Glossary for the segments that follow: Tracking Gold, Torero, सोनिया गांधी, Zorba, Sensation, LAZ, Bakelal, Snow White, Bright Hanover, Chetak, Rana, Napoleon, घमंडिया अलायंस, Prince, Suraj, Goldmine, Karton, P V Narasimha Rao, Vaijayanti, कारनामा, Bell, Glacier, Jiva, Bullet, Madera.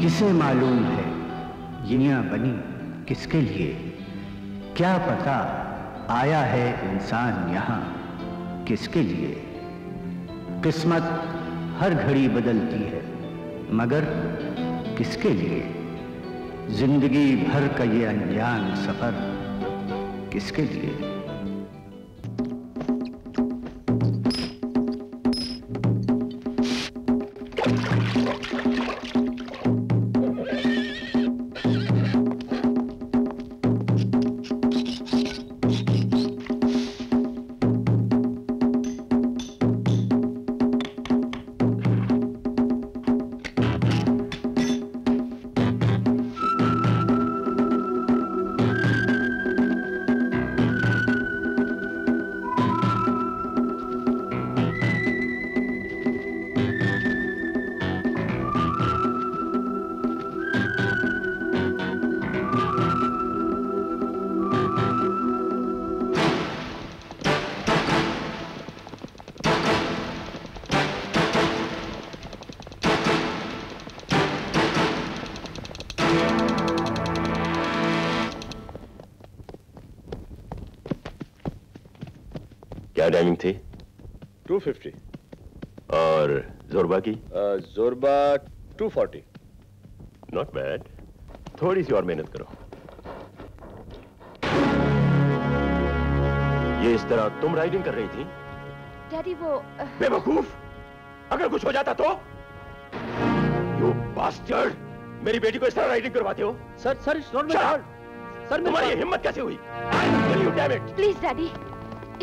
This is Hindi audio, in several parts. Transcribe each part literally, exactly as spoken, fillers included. किसे मालूम है दुनिया बनी किसके लिए, क्या पता आया है इंसान यहाँ किसके लिए। किस्मत हर घड़ी बदलती है मगर किसके लिए, जिंदगी भर का ये अनजान सफर किसके लिए। टाइमिंग थी टू फिफ्टी और जोरबा की uh, Zorba two forty. Not bad, थोड़ी सी और मेहनत करो। ये इस तरह तुम राइडिंग कर रही थी डैडी वो uh... बेवकूफ, अगर कुछ हो जाता तो। यू बास्टर्ड, मेरी बेटी को इस तरह राइडिंग करवाते हो। Sir sir it's not my fault. Sir तुम्हारी ये हिम्मत कैसे हुई? प्लीज डैडी,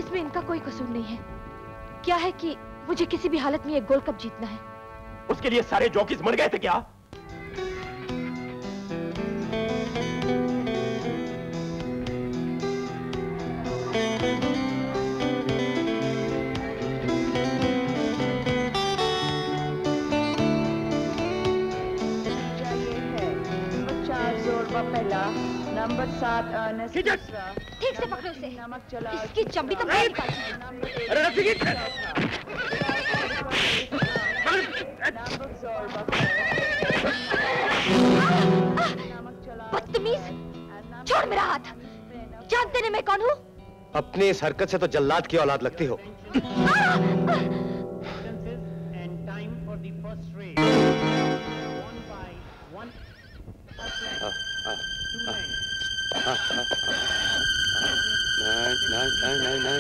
इसमें इनका कोई कसूर नहीं है। क्या है कि मुझे किसी भी हालत में एक गोल्ड कप जीतना है। उसके लिए सारे जॉकीज मर गए थे क्या? ठीक से पकड़ो उसे, इसकी चमड़ी तो बाहर निकाल दो। अरे रस्सी खींच। बदतमीज, छोड़ मेरा हाथ। जानते नहीं मैं कौन हूँ? अपनी इस हरकत से तो जल्लाद की औलाद लगती हो।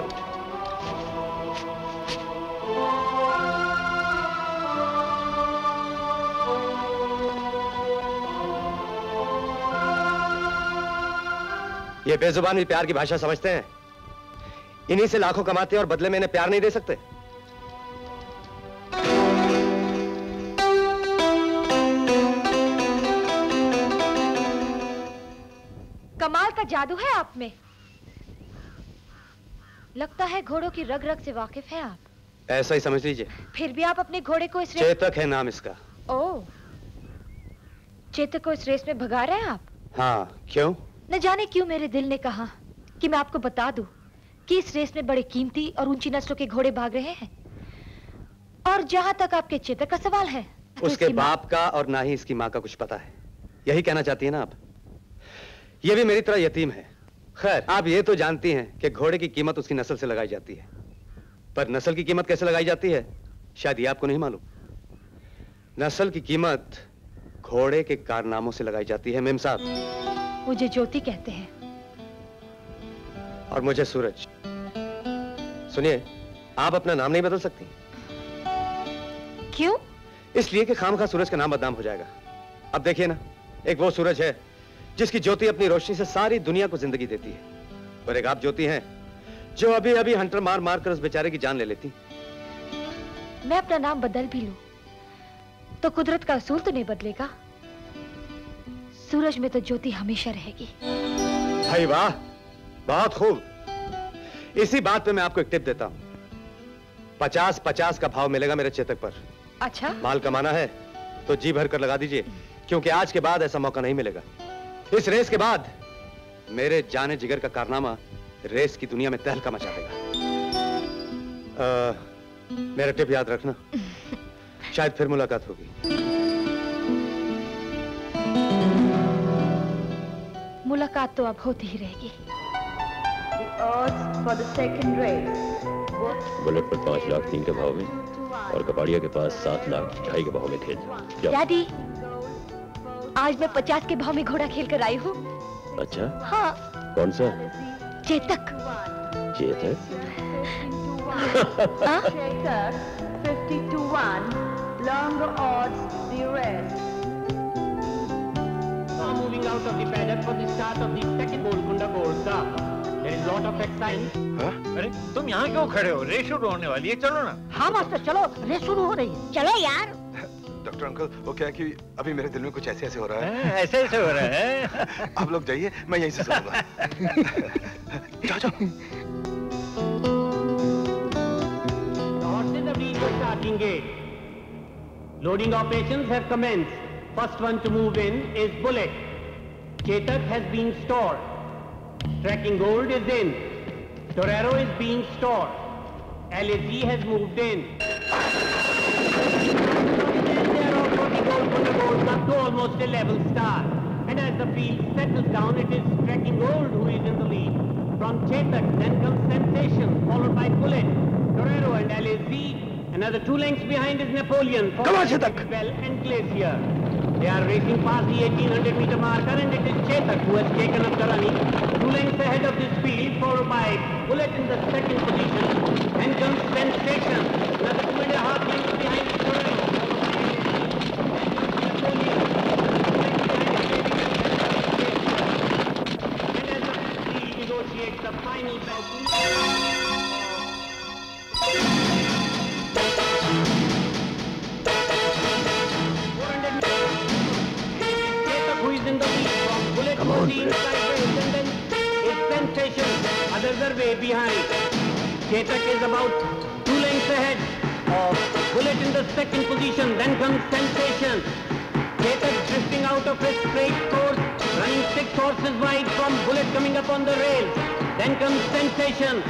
Good boy. Hmm. Good. ये बेजुबान भी प्यार की भाषा समझते हैं। इन्हीं से लाखों कमाते हैं और बदले में इन्हें प्यार नहीं दे सकते। जादू है आप में। लगता है घोड़ों की रग रग से वाकिफ है आप। ऐसा ही समझ लीजिए। फिर भी आप अपने घोड़े को इस रेस... चेतक है नाम इसका। ओ, चेतक को इस रेस में भगा रहे हैं आप? हाँ, क्यों? न जाने क्यों मेरे दिल ने कहा कि मैं आपको बता दूं कि इस रेस में बड़े कीमती और ऊंची नस्लों के घोड़े भाग रहे हैं। और जहां तक आपके चेतक का सवाल है, उसके बाप का और ना ही इसकी माँ का कुछ पता है। यही कहना चाहती है ना आप? ये भी मेरी तरह यतीम है। खैर, आप ये तो जानती हैं कि घोड़े की कीमत उसकी नस्ल से लगाई जाती है, पर नस्ल की कीमत कैसे लगाई जाती है शायद ये आपको नहीं मालूम। नस्ल की कीमत घोड़े के कारनामों से लगाई जाती है। मेम साहब, मुझे ज्योति कहते हैं। और मुझे सूरज। सुनिए, आप अपना नाम नहीं बदल सकती। क्यों? इसलिए कि खामखा सूरज का नाम बदनाम हो जाएगा। अब देखिए ना, एक वो सूरज है जिसकी ज्योति अपनी रोशनी से सारी दुनिया को जिंदगी देती है, और एक आप ज्योति हैं जो अभी अभी हंटर मार मार कर उस बेचारे की जान ले लेती। मैं अपना नाम बदल भी लूं तो कुदरत का असूल तो नहीं बदलेगा। सूरज में तो ज्योति हमेशा रहेगी। भाई वाह, बहुत खूब। इसी बात पे मैं आपको एक टिप देता हूँ, पचास पचास का भाव मिलेगा मेरे चेतक पर। अच्छा, माल कमाना है तो जी भर कर लगा दीजिए, क्योंकि आज के बाद ऐसा मौका नहीं मिलेगा। इस रेस के बाद मेरे जाने जिगर का कारनामा रेस की दुनिया में तहलका मचा देगा। मेरा टिप याद रखना, शायद फिर मुलाकात होगी। मुलाकात तो अब होती ही रहेगी। बुलेट पर पाँच लाख तीन के भाव में और कपाड़िया के पास सात लाख ढाई के भाव में खेल। दादी, आज मैं पचास के भाव में घोड़ा खेल कर आई हूँ। अच्छा, हाँ। कौन सा? चेतक। चेतक? हाँ? अरे तुम यहाँ क्यों खड़े हो? रेस शुरू होने वाली है, चलो ना। हाँ मास्टर, चलो, रेस शुरू हो रही है। चलो यार। डॉक्टर अंकल, वो क्या है कि अभी मेरे दिल में कुछ ऐसे ऐसे हो रहा है। आ, ऐसे ऐसे हो रहा है। आप लोग जाइए, मैं यहीं से सोऊंगा। जाओ जाओ। Starting gate. Loading operations have commenced. First one to move in is Bullet. Chetak has been stored. Tracking Gold is in. Torero is being stored. L A Z has moved in. Up to almost a level start, and as the field settles down, it is Tracking Gold who is in the lead. From Chetak, then comes Sensation, followed by Bullet, Torero, and L A Z. Another two lengths behind is Napoleon, followed by Bell and Glacier. They are racing past the eighteen hundred meter marker, and it is Chetak who has taken up the running. Two lengths ahead of this field, followed by Bullet in the second position. Then comes Sensation, another two and a half lengths behind is Torero. Behind. Chetak is about two lengths ahead of Bullet in the second position. Then comes Sensation. Chetak drifting out of his straight course, running six horses wide from Bullet coming up on the rail. Then comes Sensation.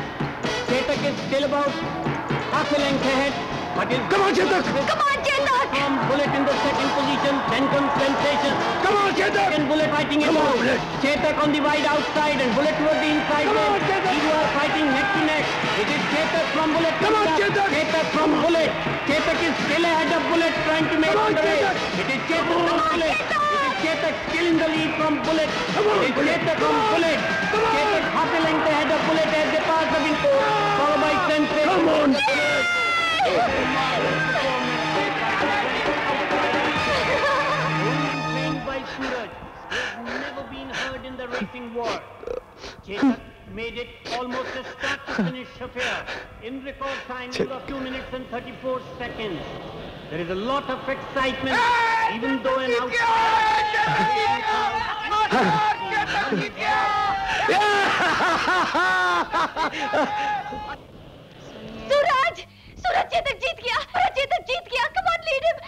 Chetak is still about half a length ahead, but is come on Chetak! Come on Chetak! From Bullet in the second position. Then comes Sensation. Come on Chetak! And Bullet fighting it out. Chetak on the wide outside and Bullet towards the inside. Come on Chetak! You are fighting neck to neck. It is Chetak from Bullet. Come on Chetak! Chetak from Bullet. Chetak is still ahead of Bullet, trying to make it the race. It is Chetak from Bullet. It is Chetak still in the lead from Bullet. It is Chetak from Bullet. Chetak half a length ahead of Bullet as they pass the window. Followed by Sensation. Come on Bullet! Trained by Suraj, who has never been heard in the racing war. Chetak made it almost a start to finish affair in record time of two minutes and thirty-four seconds. There is a lot of excitement, even though an outside. Suraj! Suraj, Chetak जीत गया! Suraj, Chetak जीत गया! Come on, lead him!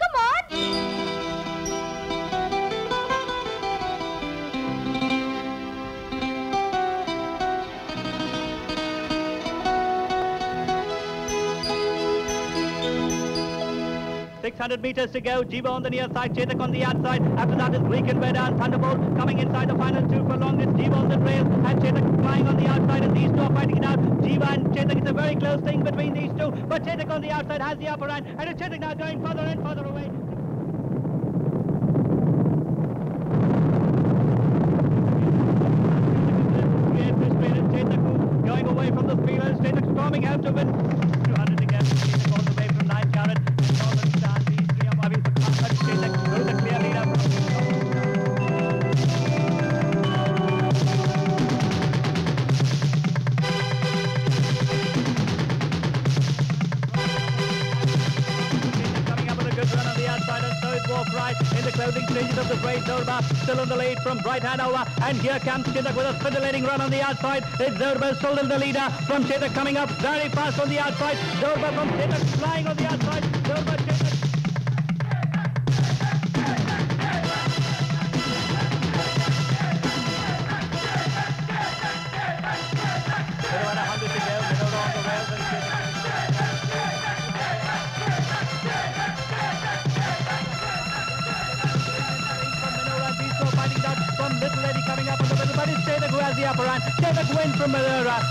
Come on! six hundred meters to go. Jiva on the near side, Chetak on the outside. After that is Weak and Madera and Thunderbolt coming inside the final two for longest. Jiva on the trail and Chetak flying on the outside, and these two are fighting it out. Jiva and Chetak, it's a very close thing between these two, but Chetak on the outside has the upper hand, and it's Chetak now going further and further away. Chetak going away from the field. Chetak storming out to win. two hundred to go. Chetak all the way from nine, Jared. Coming up with a good run on the outside. closing stages of the race. Zorba still in the lead from Bright Hanover, and here comes Chetak with a scintillating run on the outside. It's Zorba still in the leader from Chetak, coming up very fast on the outside. Zorba from Chetak flying on the outside. Zorba, Chetak. The upper hand. Chetak win from Madera.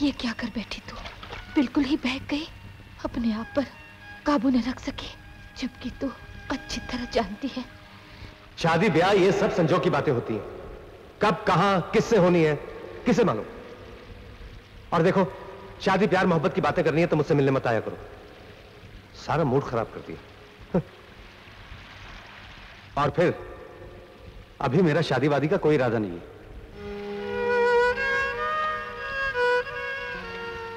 ये क्या कर बैठी तू? बिल्कुल ही बहक गई, अपने आप पर काबू न रख सके, जबकि तू अच्छी तरह जानती है। शादी ब्याह ये सब संजो की बातें होती हैं। कब कहाँ किससे होनी है किसे मालूम। और देखो, शादी प्यार मोहब्बत की बातें करनी है तो मुझसे मिलने मत आया करो, सारा मूड खराब कर दिया। और फिर अभी मेरा शादीवादी का कोई इरादा नहीं है।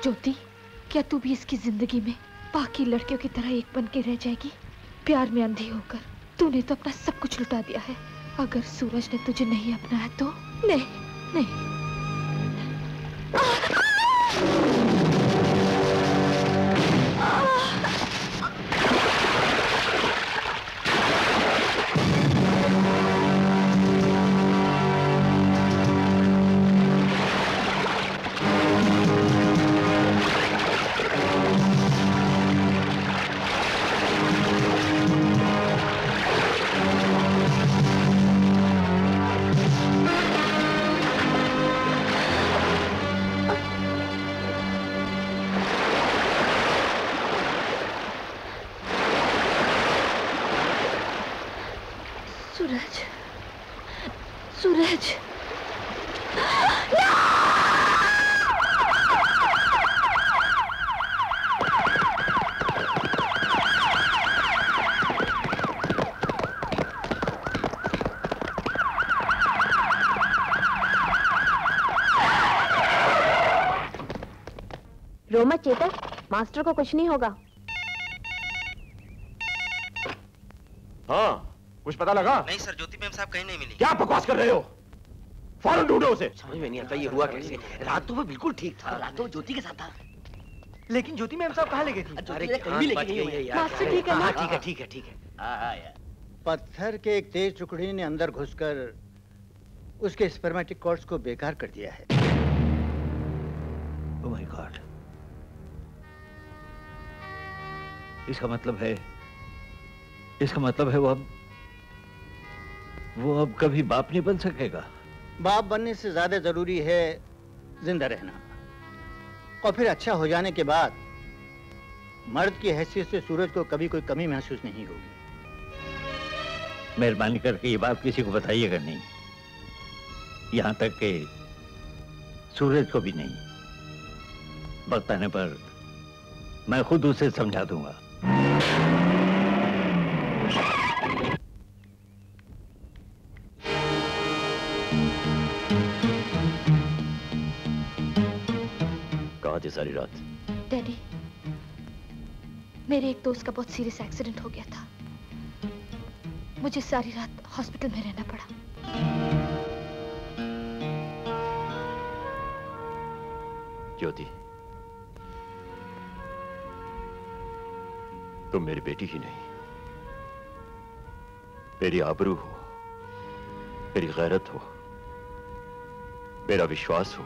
ज्योति, क्या तू भी इसकी जिंदगी में बाकी लड़कियों की तरह एक बन के रह जाएगी? प्यार में अंधी होकर तूने तो अपना सब कुछ लुटा दिया है। अगर सूरज ने तुझे नहीं अपनाया तो नहीं नहीं सूरज रोमा चेतक, मास्टर को कुछ नहीं होगा। हाँ, कुछ पता लगा? नहीं सर, ज्योति मैम साहब कहीं नहीं मिली। क्या बकवास कर रहे हो? फौरन ढूंढो उसे। समझ में नहीं आता ये हुआ कैसे? रात तो वो बिल्कुल ठीक था। रात तो ज्योति के साथ था। लेकिन ज्योति मैम साहब कहाँ ले गई थी? अरे कहीं लेके नहीं गई यार। मास्टर ठीक है ना? ठीक है, ठीक है, ठीक है। पत्थर के एक तेज टुकड़ी ने अंदर घुसकर उसके स्पर्मेटिक कॉर्ड्स को बेकार कर दिया है। ओह माय गॉड, इसका मतलब है इसका मतलब है वो अब वो अब कभी बाप नहीं बन सकेगा। बाप बनने से ज्यादा जरूरी है जिंदा रहना, और फिर अच्छा हो जाने के बाद मर्द की हैसियत से सूरज को कभी कोई कमी महसूस नहीं होगी। मेहरबानी करके ये बात किसी को बताइएगा नहीं, यहां तक कि सूरज को भी नहीं। बताने पर मैं खुद उसे समझा दूंगा। कहाँ थी सारी रात? डैडी, मेरे एक दोस्त का बहुत सीरियस एक्सीडेंट हो गया था। मुझे सारी रात हॉस्पिटल में रहना पड़ा। ज्योति, तुम मेरी बेटी ही नहीं, मेरी आबरू हो, मेरी गैरत हो, मेरा विश्वास हो।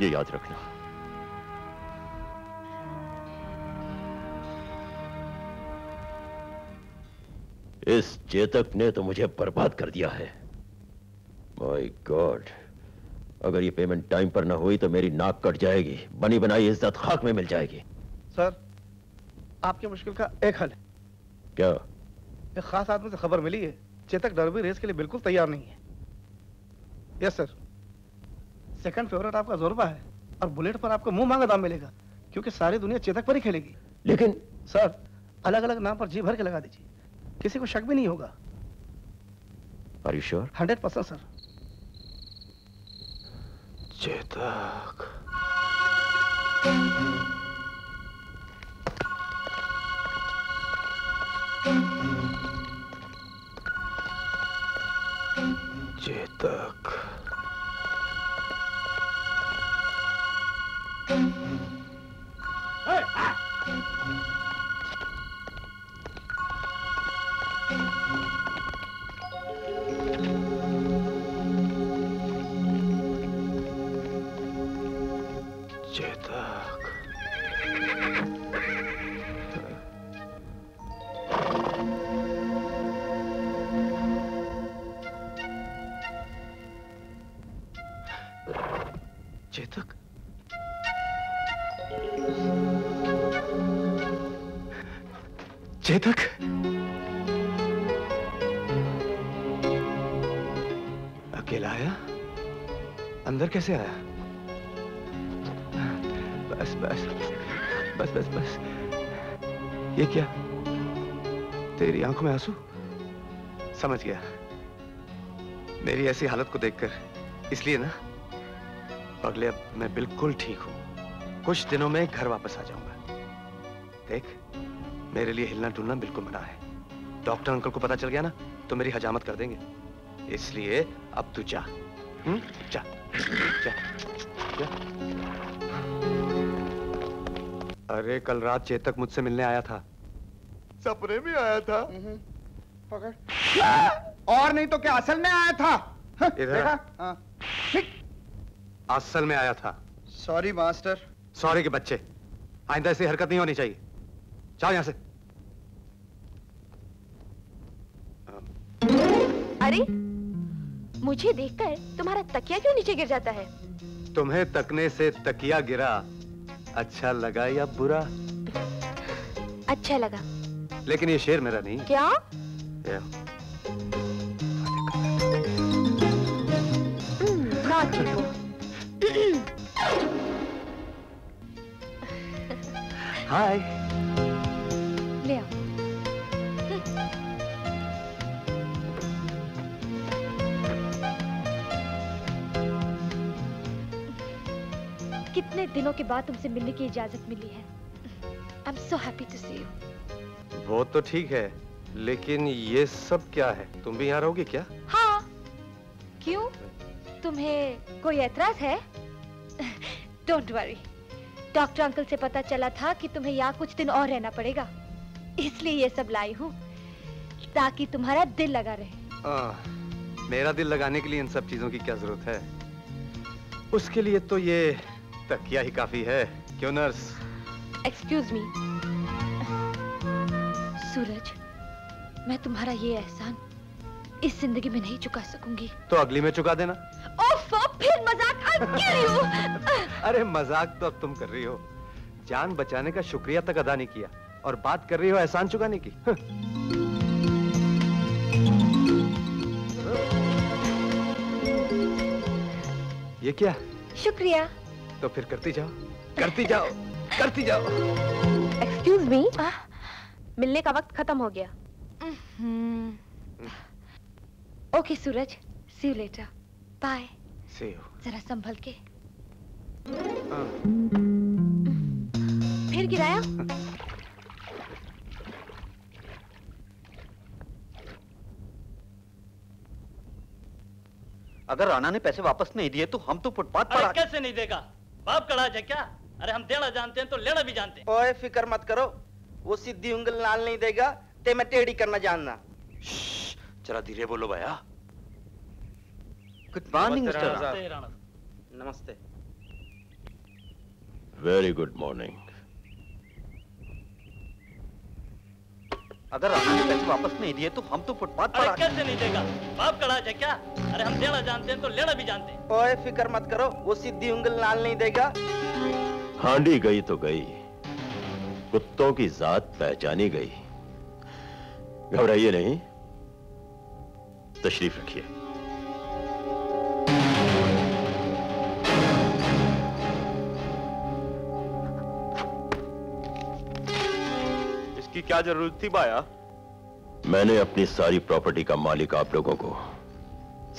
ये याद रखना। इस चेतक ने तो मुझे बर्बाद कर दिया है। माय गॉड, अगर ये पेमेंट टाइम पर ना हुई तो मेरी नाक कट जाएगी, बनी बनाई इज्जत खाक में मिल जाएगी। सर, आपकी मुश्किल का एक हल है। क्या? एक खास आदमी से खबर मिली है, चेतक डर्बी रेस के लिए बिल्कुल तैयार नहीं है। यस सर, सेकंड फेवरेट आपका जोरबा है और बुलेट पर आपको मुंह मांगा दाम मिलेगा, क्योंकि सारी दुनिया चेतक पर ही खेलेगी। लेकिन सर, अलग अलग नाम पर जी भर के लगा दीजिए, किसी को शक भी नहीं होगा। Are you sure? Hundred percent sir. Chetak, Chetak, Chetak, अकेला आया? अंदर कैसे आया? बस बस बस बस बस ये क्या? तेरी आंखों में आंसू? समझ गया, मेरी ऐसी हालत को देखकर इसलिए ना? अगले अब मैं बिल्कुल ठीक हूँ, कुछ दिनों में घर वापस आ जाऊंगा। देख, मेरे लिए हिलना डुलना बिल्कुल मना है। डॉक्टर अंकल को पता चल गया ना तो मेरी हजामत कर देंगे, इसलिए अब तू जा। हम्म, जा, जा, जा। अरे कल रात चेतक मुझसे मिलने आया था, सपने में आया था। पकड़। और नहीं तो क्या असल में आया था? इधर। असल में आया था। Sorry master. सॉरी के बच्चे, आइंदा ऐसी हरकत नहीं होनी चाहिए। जाओ यहाँ से। अरे, मुझे देखकर तुम्हारा तकिया क्यों नीचे गिर जाता है? तुम्हें तकने से तकिया गिरा, अच्छा लगा या बुरा? अच्छा लगा। लेकिन ये शेर मेरा नहीं। क्या? हाय। ले आओ। कितने दिनों के बाद तुमसे मिलने की इजाजत मिली है। I am so happy to see you. वो तो ठीक है, लेकिन ये सब क्या है? तुम भी यहाँ रहोगे क्या? हाँ। क्यों? तुम्हें कोई एतराज है? Don't worry. डॉक्टर अंकल से पता चला था कि तुम्हें यहाँ कुछ दिन और रहना पड़ेगा, इसलिए ये सब लाई हूँ ताकि तुम्हारा दिल लगा रहे। आ, मेरा दिल लगाने के लिए इन सब चीजों की क्या जरूरत है? उसके लिए तो ये तकिया ही काफी है, क्यों नर्स? एक्सक्यूज मी सूरज, मैं तुम्हारा ये एहसान इस जिंदगी में नहीं चुका सकूंगी। तो अगली में चुका देना। ओफ, फिर मजाक। अरे मजाक तो अब तुम कर रही हो। जान बचाने का शुक्रिया तक अदा नहीं किया और बात कर रही हो एहसान चुकाने की। ये क्या? शुक्रिया। तो फिर करती जाओ, करती जाओ, करती जाओ। एक्सक्यूज मी, मिलने का वक्त खत्म हो गया। Okay Suraj, see you later, bye. See you. जरा संभल के। फिर गिराया। अगर राणा ने पैसे वापस नहीं दिए तो हम तो फुटपाथ पर। अरे कैसे नहीं देगा, बाप कड़ा है क्या? अरे हम देना जानते हैं तो लेना भी जानते हैं। ओए फिकर मत करो, वो सिद्धि उंगल लाल नहीं देगा ते मैं टेढ़ी करना जानना। जरा धीरे बोलो भैया। Good morning mister. नमस्ते। Very good morning. अगर राणा ने पैसे वापस नहीं दिए तो हम तो फुटपाथ पर। कैसे नहीं देगा, बाप कड़ा है क्या? अरे हम देना जानते हैं तो लेना भी जानते हैं। ओए फिकर मत करो, वो सिद्धि उंगल लाल नहीं देगा। हांडी गई तो गई, कुत्तों की जात पहचानी गई। घबराइए नहीं, तशरीफ रखिए। इसकी क्या जरूरत थी भाया? मैंने अपनी सारी प्रॉपर्टी का मालिक आप लोगों को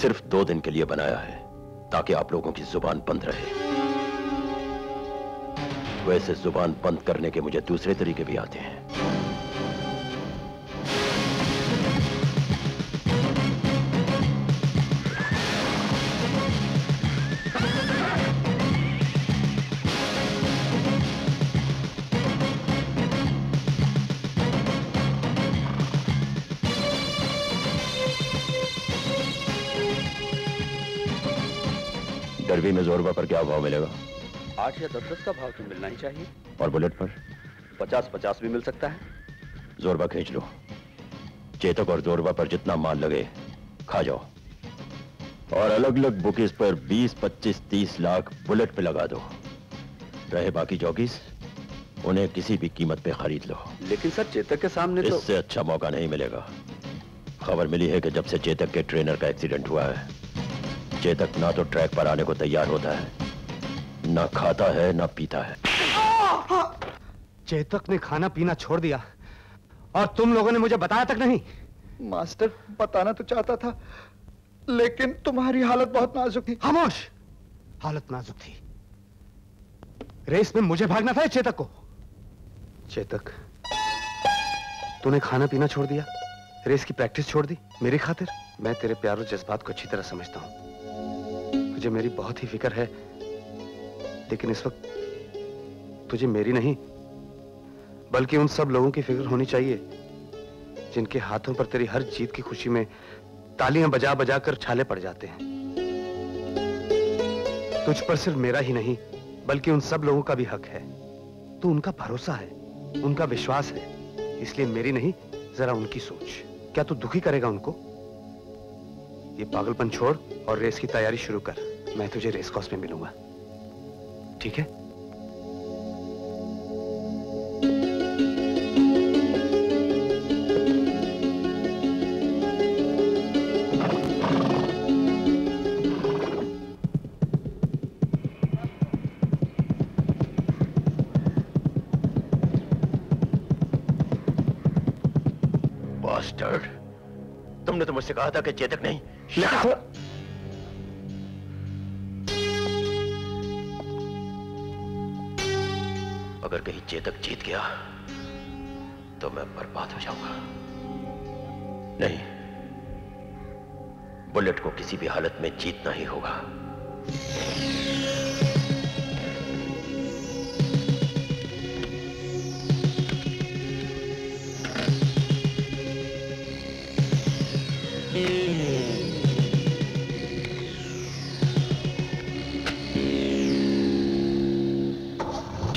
सिर्फ दो दिन के लिए बनाया है ताकि आप लोगों की जुबान बंद रहे। वैसे जुबान बंद करने के मुझे दूसरे तरीके भी आते हैं। डरवी में जोरबा पर क्या भाव मिलेगा? आठ या दस दस का भाव तो मिलना ही चाहिए। और बुलेट पर? पचास पचास भी मिल सकता है। जोरबा खींच लो। चेतक और जोरबा पर जितना माल लगे खा जाओ और अलग अलग बुकीज पर बीस, पच्चीस, तीस लाख बुलेट पे लगा दो। रहे बाकी जॉकीज, उन्हें किसी भी कीमत पे खरीद लो। लेकिन सर चेतक के सामने तो... इससे अच्छा मौका नहीं मिलेगा। खबर मिली है कि जब से चेतक के ट्रेनर का एक्सीडेंट हुआ है, चेतक ना तो ट्रैक पर आने को तैयार होता है, ना खाता है ना पीता है। चेतक ने खाना पीना छोड़ दिया और तुम लोगों ने मुझे बताया तक नहीं। मास्टर बताना तो चाहता था, लेकिन तुम्हारी हालत बहुत नाजुक थी। खामोश। हालत नाजुक थी, रेस में मुझे भागना था चेतक को। चेतक, तूने खाना पीना छोड़ दिया, रेस की प्रैक्टिस छोड़ दी मेरी खातिर। मैं तेरे प्यार और जज्बात को अच्छी तरह समझता हूँ, मुझे मेरी बहुत ही फिक्र है, लेकिन इस वक्त तुझे मेरी नहीं बल्कि उन सब लोगों की फिक्र होनी चाहिए जिनके हाथों पर तेरी हर जीत की खुशी में तालियां बजा बजा कर छाले पड़ जाते हैं। तुझ पर सिर्फ मेरा ही नहीं बल्कि उन सब लोगों का भी हक है। तू उनका भरोसा है, उनका विश्वास है, इसलिए मेरी नहीं जरा उनकी सोच। क्या तू दुखी करेगा उनको? ये पागलपन छोड़ और रेस की तैयारी शुरू कर। मैं तुझे रेस कोर्स में मिलूंगा, ठीक है? बास्टर्ड, तुमने तो मुझसे कहा था कि चेतक नहीं। अगर कहीं चेतक जीत गया तो मैं बर्बाद हो जाऊंगा। नहीं, बुलेट को किसी भी हालत में जीतना ही होगा।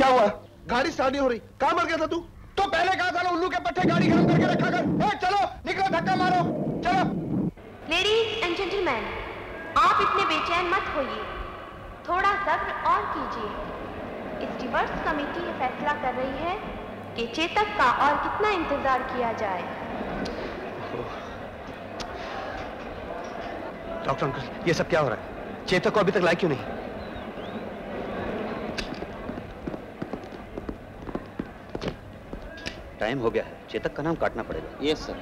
क्या हुआ? गाड़ी स्टार्ट नहीं हो रही। कहां मर गया था तू? तो पहले कहा था ना उल्लू के पट्टे गाड़ी खराब करके रखा कर। ए, चलो निकलो, धक्का मारो, चलो। लेडीज एंड जेंटलमैन, आप इतने बेचैन मत होइए, थोड़ा सब्र और कीजिए। इस डिवर्स कमेटी ये फैसला कर रही है कि चेतक का और कितना इंतजार किया जाए। डॉक्टर अंकल, ये सब क्या हो रहा है? चेतक को अभी तक लाया क्यों नहीं? टाइम हो गया है, चेतक का नाम काटना पड़ेगा। Yes sir.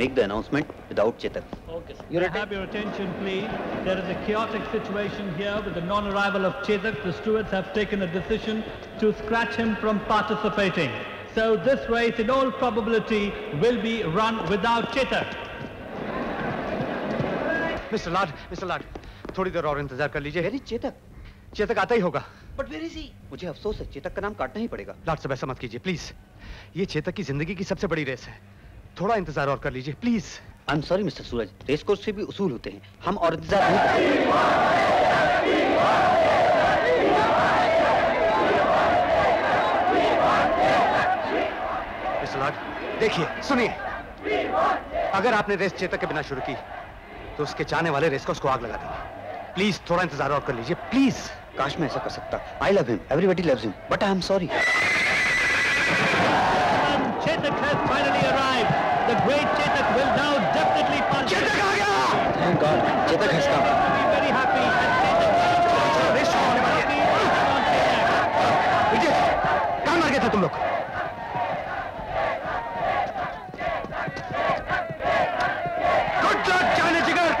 Make the announcement without Chetak. Okay, sir. Can I have your attention, please? There is a chaotic situation here with the non-arrival of Chetak. The stewards have taken a decision to scratch him from participating. So this race, in all probability, will be run without Chetak. Mister Lord, Mister Lord, थोड़ी देर और इंतजार कर लीजिए। मेरी चेतक, चेतक आता ही होगा। बट वेरी सी, मुझे अफसोस है, चेतक का नाम काटना ही पड़ेगा। लॉर्ड साहब, ऐसा मत कीजिए प्लीज। ये चेतक की जिंदगी की सबसे बड़ी रेस है, थोड़ा इंतजार और कर लीजिए please. I am sorry mister Suraj, race course से भी उसूल होते हैं, हम और इंतजार नहीं करेंगे। मिस्टर लॉर्ड, देखिए सुनिए, अगर आपने रेस चेतक के बिना शुरू की तो उसके चाहने वाले रेस कोर्स को आग लगा देंगे। प्लीज थोड़ा इंतजार और कर लीजिए प्लीज। काश मैं ऐसा कर सकता। I love him, everybody loves him, but I am sorry. Chetak has finally arrived. The great Chetak will now definitely punch. Chetak आ गया! Thank God, Chetak has come. We are very happy and Chetak is happy. विजय, कहाँ मर गए थे तुम लोग? Good luck, जाने जिगर.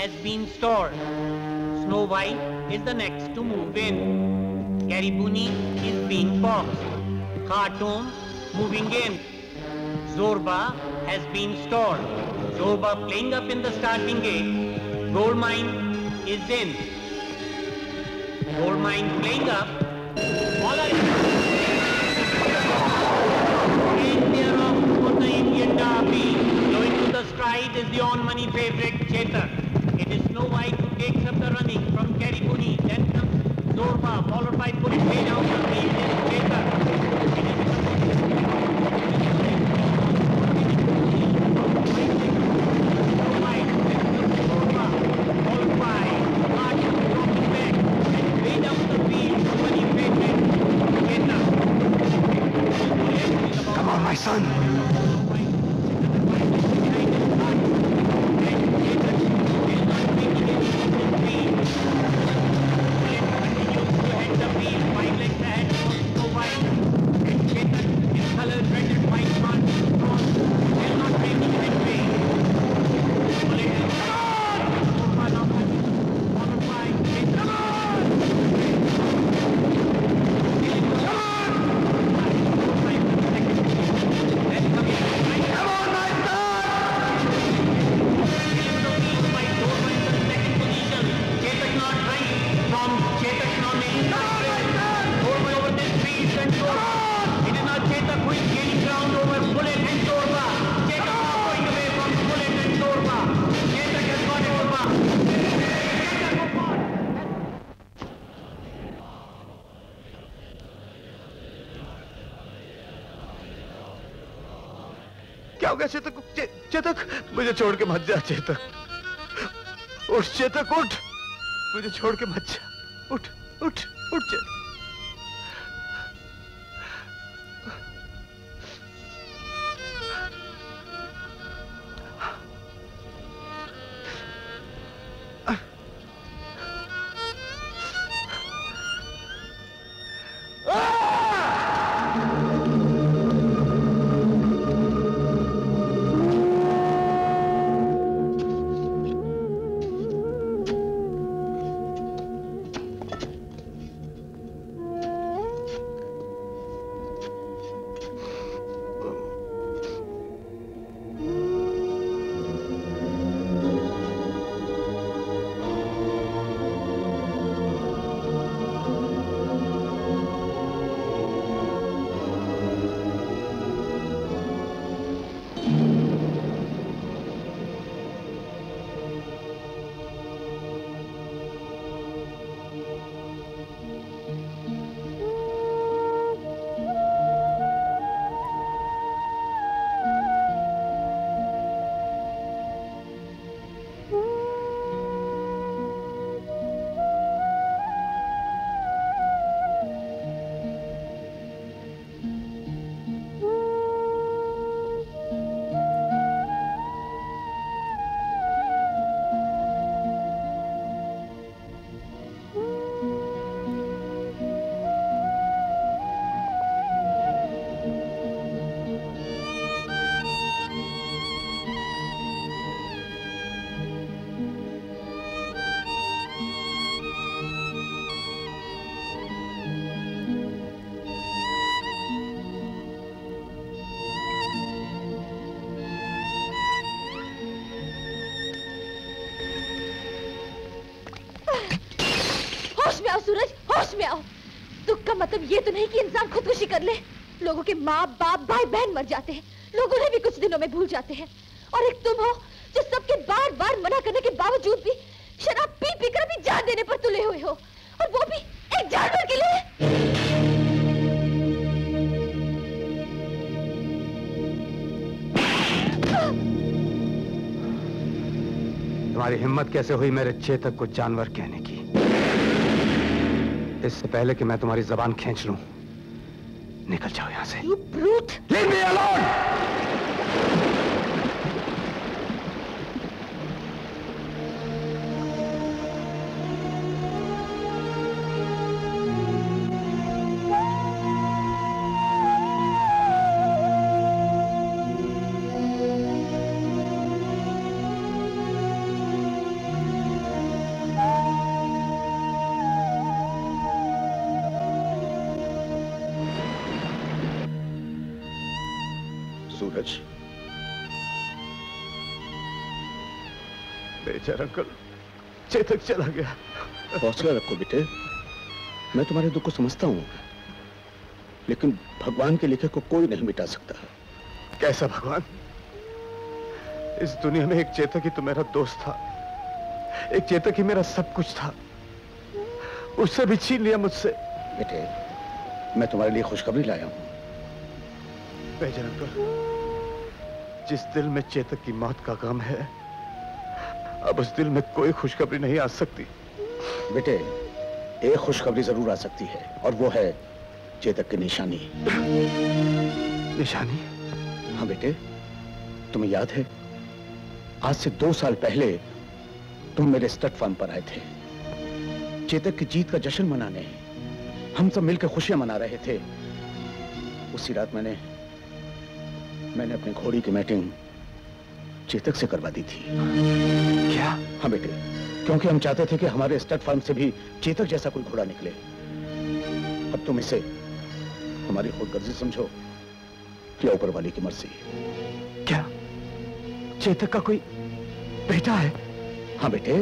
Has been stored. Snow White is the next to move in. Karipuni is being formed. Karton moving in. Zorba has been stored. Zorba playing up in the starting gate. Goldmine is in. Goldmine playing up. All are in. They are off for the Indian derby. Going to the stride is the on-money favorite Chetak. It is Snow White who takes up the running from Karipuni, then comes Zorba, followed by Bullet, way down from the Indian Chetak. It is Snow White, then comes Zorba, followed by Karton, dropping back, and way down the field, money favorite Chetak. Come on, my son. Chetak, चे, चेतक मुझे छोड़ के मत जा। चेतक उठ, चेतक उठ, मुझे छोड़ के मत जा। उठ उठ उठ चेतक। होश में आओ। दुख का मतलब ये तो नहीं कि इंसान खुदकुशी कर ले। लोगों के माँ बाप भाई बहन मर जाते हैं, लोग उन्हें भी कुछ दिनों में भूल जाते हैं, और एक तुम हो जो सबके बार बार मना करने के बावजूद भी शराब पी पी कर भी जान देने पर तुले हुए हो, और वो भी एक जानवर के लिए। तुम्हारी हिम्मत कैसे हुई मेरे चेतक को जानवर कहने की? इससे पहले कि मैं तुम्हारी जबान खींच लूं, निकल जाओ यहां से। You brute! Leave me alone! Uncle, Chetak चला गया। हौसला रखो बेटे, मैं तुम्हारे दुख को समझता हूं, लेकिन भगवान के लिखे को कोई नहीं मिटा सकता। कैसा भगवान? इस दुनिया में एक चेतक ही तो मेरा दोस्त था, एक चेतक ही मेरा सब कुछ था, उससे भी छीन लिया मुझसे। बेटे, मैं तुम्हारे लिए खुशखबरी लाया हूं। बेजर अंकल, जिस दिल में चेतक की मौत का गम है, अब उस दिल में कोई खुशखबरी नहीं आ सकती। बेटे, एक खुशखबरी जरूर आ सकती है, और वो है चेतक की निशानी। निशानी? हाँ बेटे, तुम्हें याद है आज से दो साल पहले तुम मेरे स्टड फार्म पर आए थे, चेतक की जीत का जश्न मनाने। हम सब मिलकर खुशियां मना रहे थे। उसी रात मैंने मैंने अपनी घोड़ी की मैटिंग चेतक से करवा दी थी। क्या? हाँ बेटे, क्योंकि हम चाहते थे कि हमारे स्टड फार्म से भी चेतक जैसा कोई घोड़ा निकले। अब तुम इसे हमारी खुदगर्जी समझो या ऊपर वाले की मर्जी? क्या चेतक का कोई बेटा है? हाँ बेटे,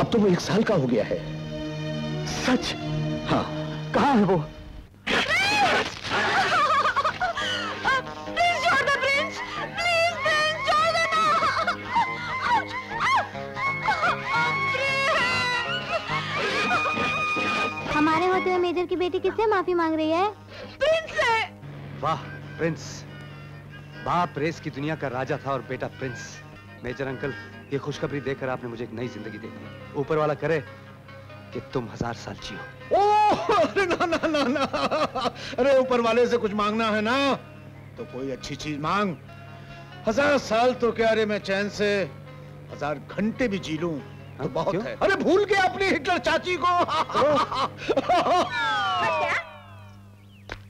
अब तो वो एक साल का हो गया है। सच? हाँ। कहाँ है वो? मेजर की बेटी किससे माफी मांग रही है? प्रिंस से। वाह प्रिंस, बाप रेस की दुनिया का राजा था और बेटा प्रिंस। मेजर अंकल, ये खुशखबरी देकर आपने मुझे एक नई जिंदगी दे दी। ऊपर वाला करे कि तुम हजार साल जियो। ओह, अरे ना ना ना ना, अरे ऊपर वाले से कुछ मांगना है ना तो कोई अच्छी चीज मांग। हजार साल तो क्या, अरे मैं चैन से हजार घंटे भी जी लूं तो बहुत है। अरे भूल गया अपनी हिटलर चाची को। फट गया?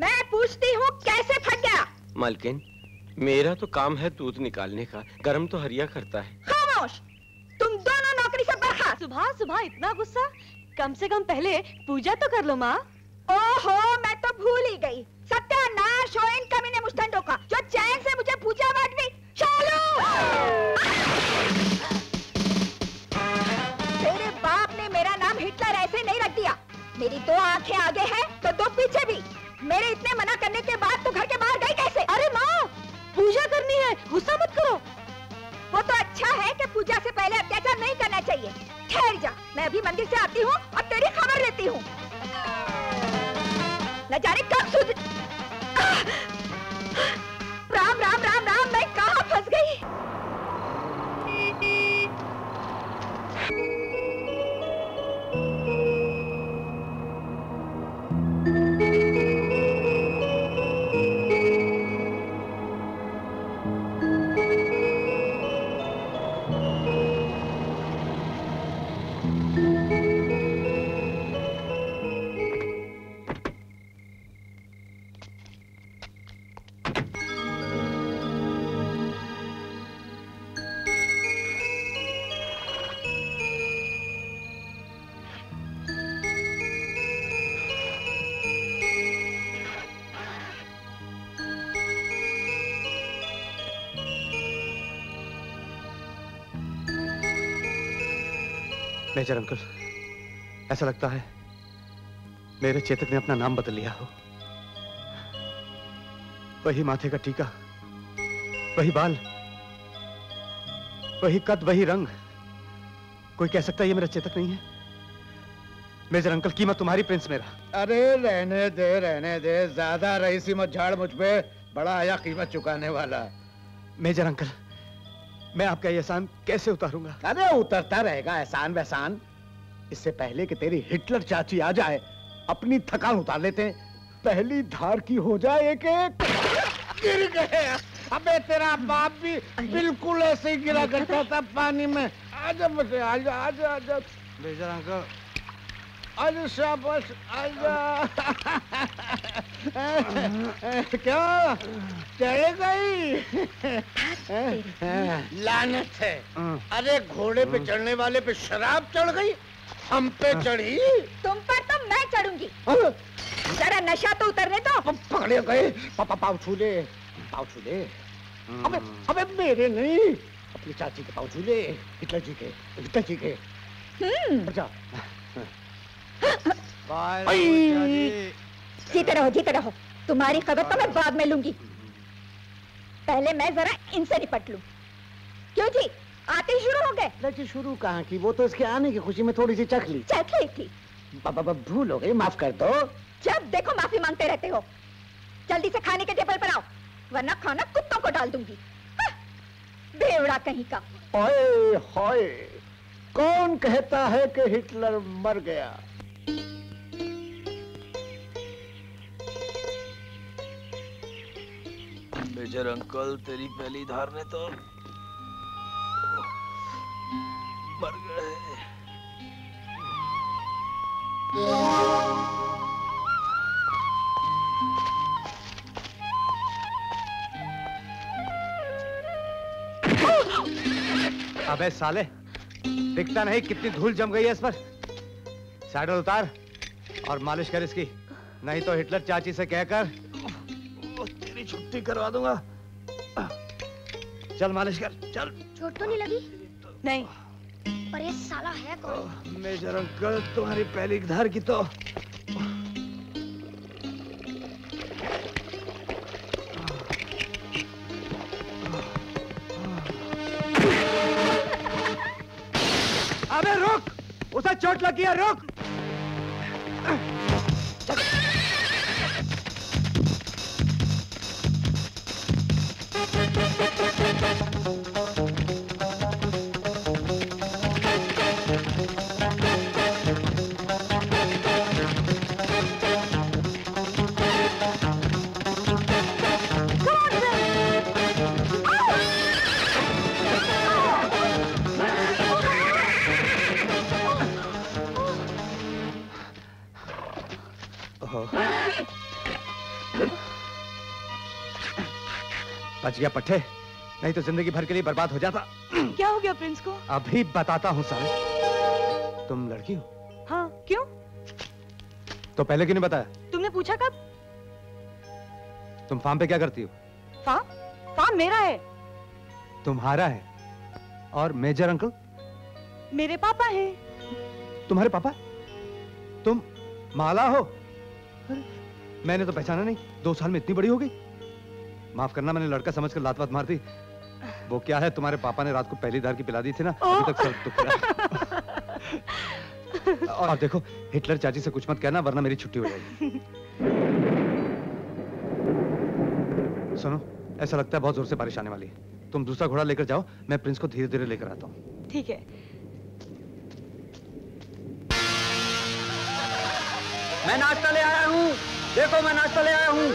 मैं पूछती हूँ कैसे फट गया? मालकिन, मेरा तो काम है दूध निकालने का, गरम तो हरिया करता है। खामोश, तुम दोनों नौकरी से बर्खास्त। सुबह सुबह इतना गुस्सा, कम से कम पहले पूजा तो कर लो माँ। ओहो, मैं तो भूल ही गई। सत्यानाश हो इन कमीने मुस्तंडों का, जो चैन से मुझे पूजा बांट दी। चलो, मेरा नाम हिटलर ऐसे नहीं रख दिया। मेरी दो आंखें आगे हैं तो दो पीछे भी। मेरे इतने मना करने के बाद तो घर के बाहर गई कैसे? अरे माँ, पूजा करनी है, गुस्सा मत करो। वो तो अच्छा है कि पूजा से पहले अत्याचार नहीं करना चाहिए। ठहर जा, मैं अभी मंदिर से आती हूँ और तेरी खबर लेती हूँ। न जाने कब सुध... राम राम राम राम, मैं कहाँ फंस गई? मेजर अंकल, ऐसा लगता है मेरे चेतक ने अपना नाम बदल लिया हो। वही माथे का टीका, वही बाल, वही कद, वही रंग। कोई कह सकता है ये मेरा चेतक नहीं है? मेजर अंकल, कीमत तुम्हारी प्रिंस मेरा। अरे रहने दे रहने दे, ज्यादा रईसी मत झाड़ मुझ पे, बड़ा आया कीमत चुकाने वाला। मेजर अंकल, मैं आपका ये एहसान कैसे उतारूंगा? अरे उतरता रहेगा एहसान वहसान। इससे पहले कि तेरी हिटलर चाची आ जाए, अपनी थकान उतार लेते हैं। पहली धार की हो जाए एक एक। गिर गए। अबे तेरा बाप भी बिल्कुल ऐसे ही गिरा करता था पानी में। आजा मुझे, आजा आजा आजा मेजर अंकल, आजा शाबाश, आजा। क्या चले गई? लानत है। अरे घोड़े पे चढ़ने वाले पे शराब चढ़ गई, हम पे चढ़ी। तुम पर तो मैं चढ़ूंगी, जरा नशा तो उतरने दो। पकड़े गए। पापा पाँव छू ले, पाँव छू ले। अबे अबे मेरे नहीं, अपनी चाची के पाँव छू ले, हिटलर जी के, हिटलर जी के। जीते रहो जीते रहो, तुम्हारी खबर तो मैं बाद में लूंगी, पहले मैं जरा इनसे निपट लूं। क्यों जी, आते ही शुरू हो गए? लड़की शुरू कहाँ की, वो तो इसके आने की खुशी में थोड़ी सी चख ली। चख ली थी। बाबा बाबा भूल हो गई, माफ कर दो। जब देखो माफी मांगते रहते हो। जल्दी से खाने के टेबल पर आओ, वरना खाना कुत्तों को डाल दूंगी। बेवड़ा कहीं का। ओए होए, कौन कहता है कि हिटलर मर गया? मेजर अंकल, तेरी पहली धार ने तो मर गए। अबे साले, दिखता नहीं कितनी धूल जम गई है इस पर? सैडल उतार और मालिश कर इसकी, नहीं तो हिटलर चाची से कहकर तेरी छुट्टी करवा दूंगा। चल मालिश कर, चल। चोट तो नहीं लगी? नहीं। पर ये साला है कौन? मेजर अंकल, तुम्हारी पहली धार की तो। अबे रुक, उसे चोट लगी है, रुक। या पट्टे, नहीं तो जिंदगी भर के लिए बर्बाद हो जाता। क्या हो गया प्रिंस को? अभी बताता हूँ साले। तुम लड़की हो? हाँ। क्यों? तो पहले क्यों नहीं बताया? तुमने पूछा कब? तुम फार्म पे क्या करती हो? फार्म? फार्म मेरा है। तुम्हारा है? और मेजर अंकल? मेरे पापा हैं। तुम्हारे पापा? तुम माला हो? मैंने तो पहचाना नहीं, दो साल में इतनी बड़ी हो गई। माफ करना, मैंने लड़का समझकर लात-वात मार दी। वो क्या है, तुम्हारे पापा ने रात को पहली धार की पिला दी थी ना, अभी तक सर दुख रहा। और देखो, हिटलर चाची से कुछ मत कहना, वरना मेरी छुट्टी हो जाएगी। सुनो, ऐसा लगता है बहुत जोर से बारिश आने वाली है। तुम दूसरा घोड़ा लेकर जाओ, मैं प्रिंस को धीरे धीरे लेकर आता हूँ। ठीक है। मैं नाश्ता ले आया हूँ, देखो मैं नाश्ता ले आया हूँ।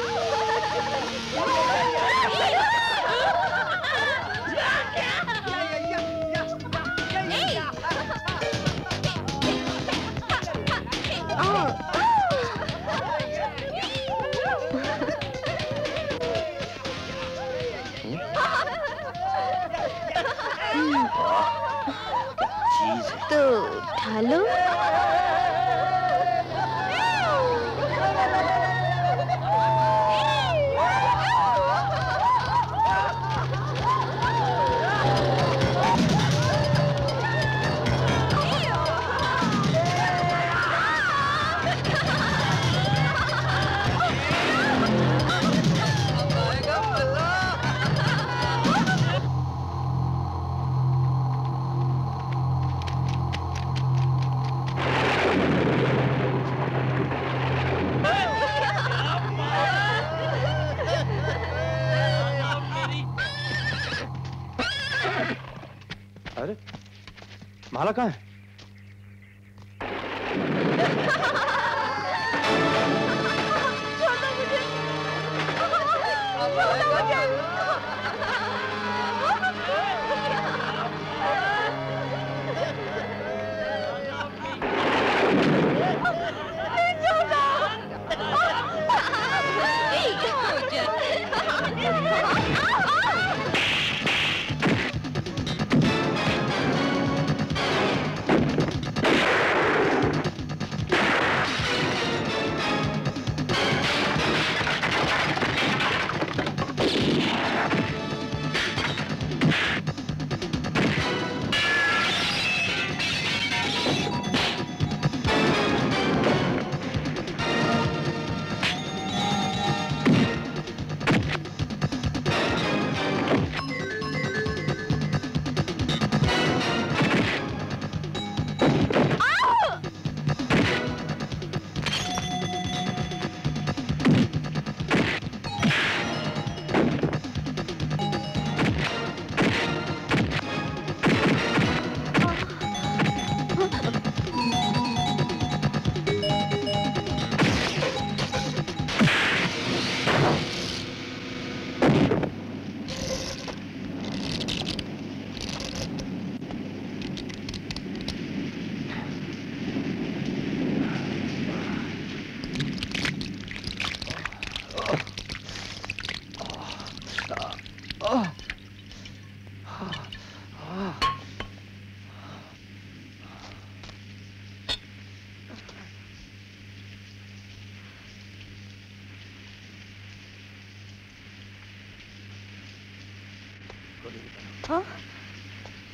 तो उठा लो। अरे माला कहाँ है?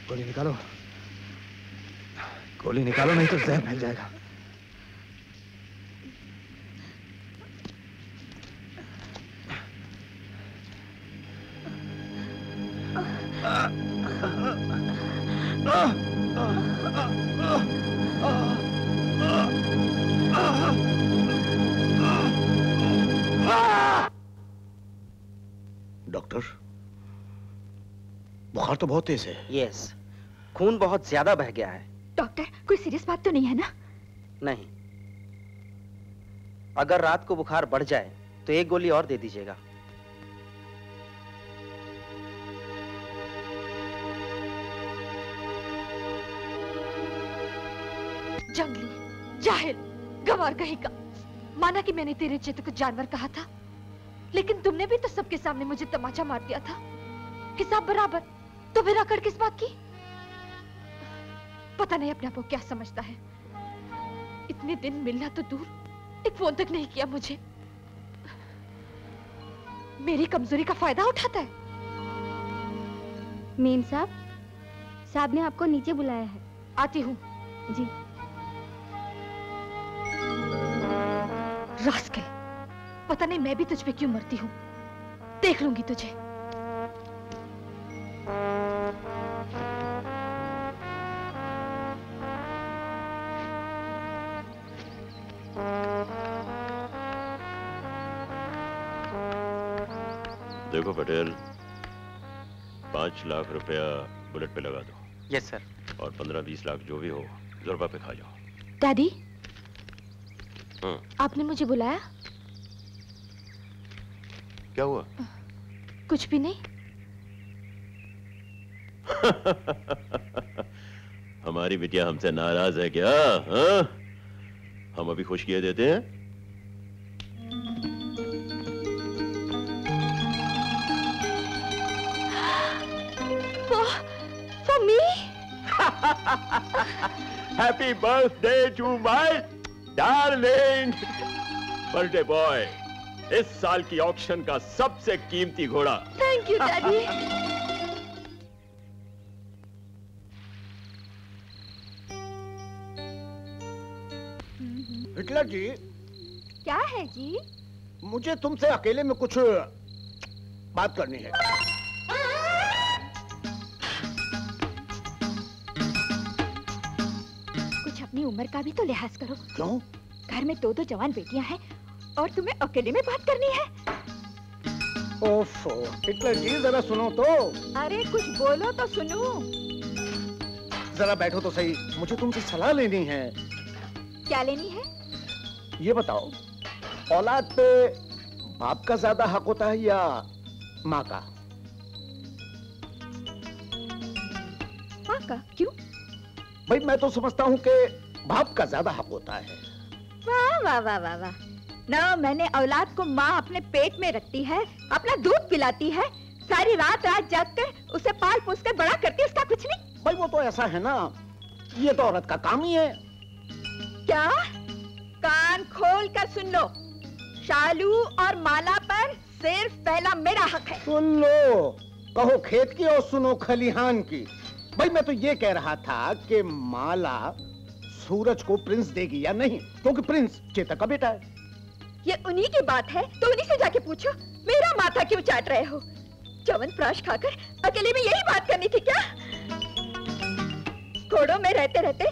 गोली निकालो, गोली निकालो नहीं तो जहर फैल जाएगा। डॉक्टर, बुखार तो बहुत तेज है। यस, खून बहुत ज्यादा बह गया है। डॉक्टर, कोई सीरियस बात तो नहीं है ना? नहीं, अगर रात को बुखार बढ़ जाए तो एक गोली और दे दीजिएगा। जंगली, जाहिल, गंवार कहीं का। माना कि मैंने तेरे चेतक को जानवर कहा था, लेकिन तुमने भी तो सबके सामने मुझे तमाचा मार दिया था। हिसाब बराबर, तो फिर अकड़ किस बात की? पता नहीं अपने आप को क्या समझता है। इतने दिन मिलना तो दूर, एक फोन तक नहीं किया मुझे। मेरी कमजोरी का फायदा उठाता है। मेम साहब, साहब ने आपको नीचे बुलाया है। आती हूँ। जी। रास्कल, पता नहीं मैं भी तुझ पे क्यों मरती हूँ। देख लूंगी तुझे। देखो पटेल, पांच लाख रुपया बुलेट पे लगा दो। Yes sir. और पंद्रह बीस लाख जो भी हो जोरबा पे खा जाओ। डैडी, आपने मुझे बुलाया? क्या हुआ? कुछ भी नहीं। हमारी बिटिया हमसे नाराज है क्या? हा? हम अभी खुश किए देते हैं। Happy birthday to my darling birthday boy. इस साल की ऑक्शन का सबसे कीमती घोड़ा। Thank you, Daddy. Hitler ji. क्या है जी? मुझे तुमसे अकेले में कुछ बात करनी है। अपनी उम्र का भी तो लिहाज करो। क्यों? घर में दो दो जवान बेटियां हैं और तुम्हें अकेले में बात करनी है? ओफो, हिटलर जी जरा सुनो तो। अरे कुछ बोलो तो सुनूं। जरा बैठो तो सही, मुझे तुमसे सलाह लेनी है। क्या लेनी है ये बताओ, औलाद पे बाप का ज्यादा हक होता है या माँ का? माँ का। क्यों? भाई मैं तो समझता हूँ कि बाप का ज्यादा हक होता है। वाह वाह वाह वाह वाह। नौ महीने औलाद को माँ अपने पेट में रखती है, अपना दूध पिलाती है, सारी रात रात जाग कर उसे पाल पोस कर बड़ा करती है, उसका कुछ नहीं। भाई वो तो ऐसा है ना, ये तो औरत का काम ही है। क्या? कान खोल कर सुन लो, शालू और माला पर सिर्फ पहला मेरा हक है। सुन लो, कहो खेत की और सुनो खलिहान की। भाई मैं तो ये कह रहा था कि माला सूरज को प्रिंस देगी या नहीं, क्योंकि प्रिंस चेतक का बेटा है। ये उन्हीं की बात है, तो उन्हीं से जाके पूछो। मेरा माथा क्यों चाट रहे हो? च्यवनप्राश खाकर अकेले में यही बात करनी थी क्या? घोड़ों में रहते रहते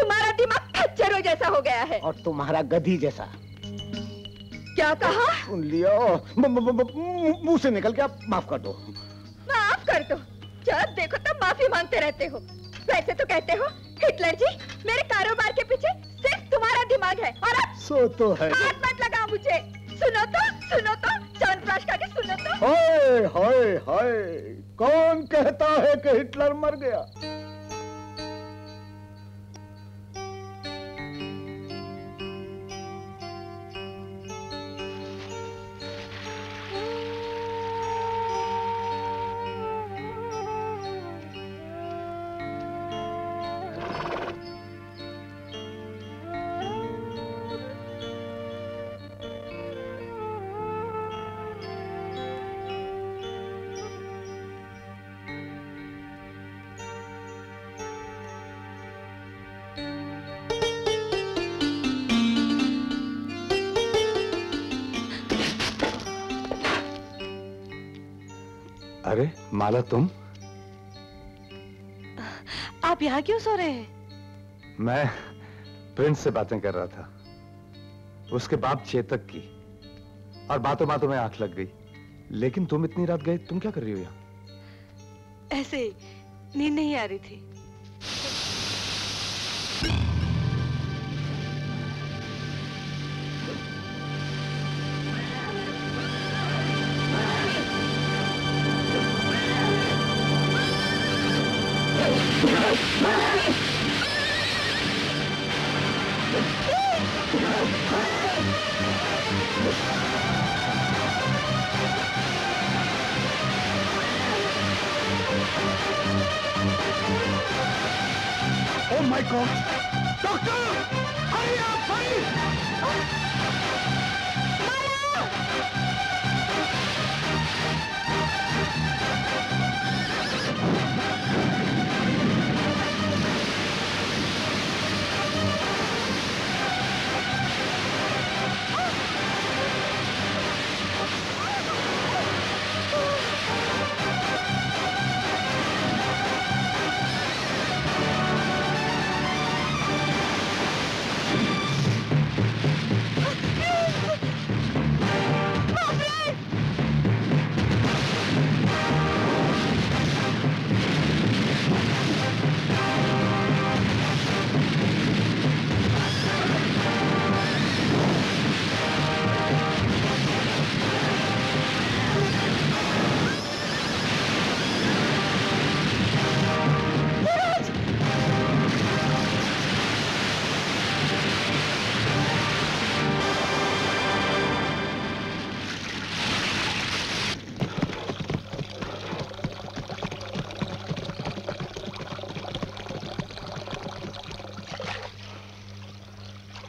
तुम्हारा दिमाग खच्चरों जैसा हो गया है और तुम्हारा गधी जैसा। क्या कहा? सुन लियो, मुंह से निकल गया, माफ कर दो। माफ कर दो? जब देखो तब माफी मांगते रहते हो। वैसे तो कहते हो हिटलर जी मेरे कारोबार के पीछे सिर्फ तुम्हारा दिमाग है और अब सो तो है। हाथ मत लगाओ मुझे। सुनो तो, सुनो तो, च्यवनप्राश खाके सुनो तो। हाय हाय हाय, कौन कहता है कि हिटलर मर गया? माला तुम आप यहाँ क्यों सो रहे हैं? मैं प्रिंस से बातें कर रहा था, उसके बाप चेतक की, और बातों बातों में आंख लग गई। लेकिन तुम इतनी रात गए, तुम क्या कर रही हो यहाँ? ऐसे ही, नींद नहीं आ रही थी।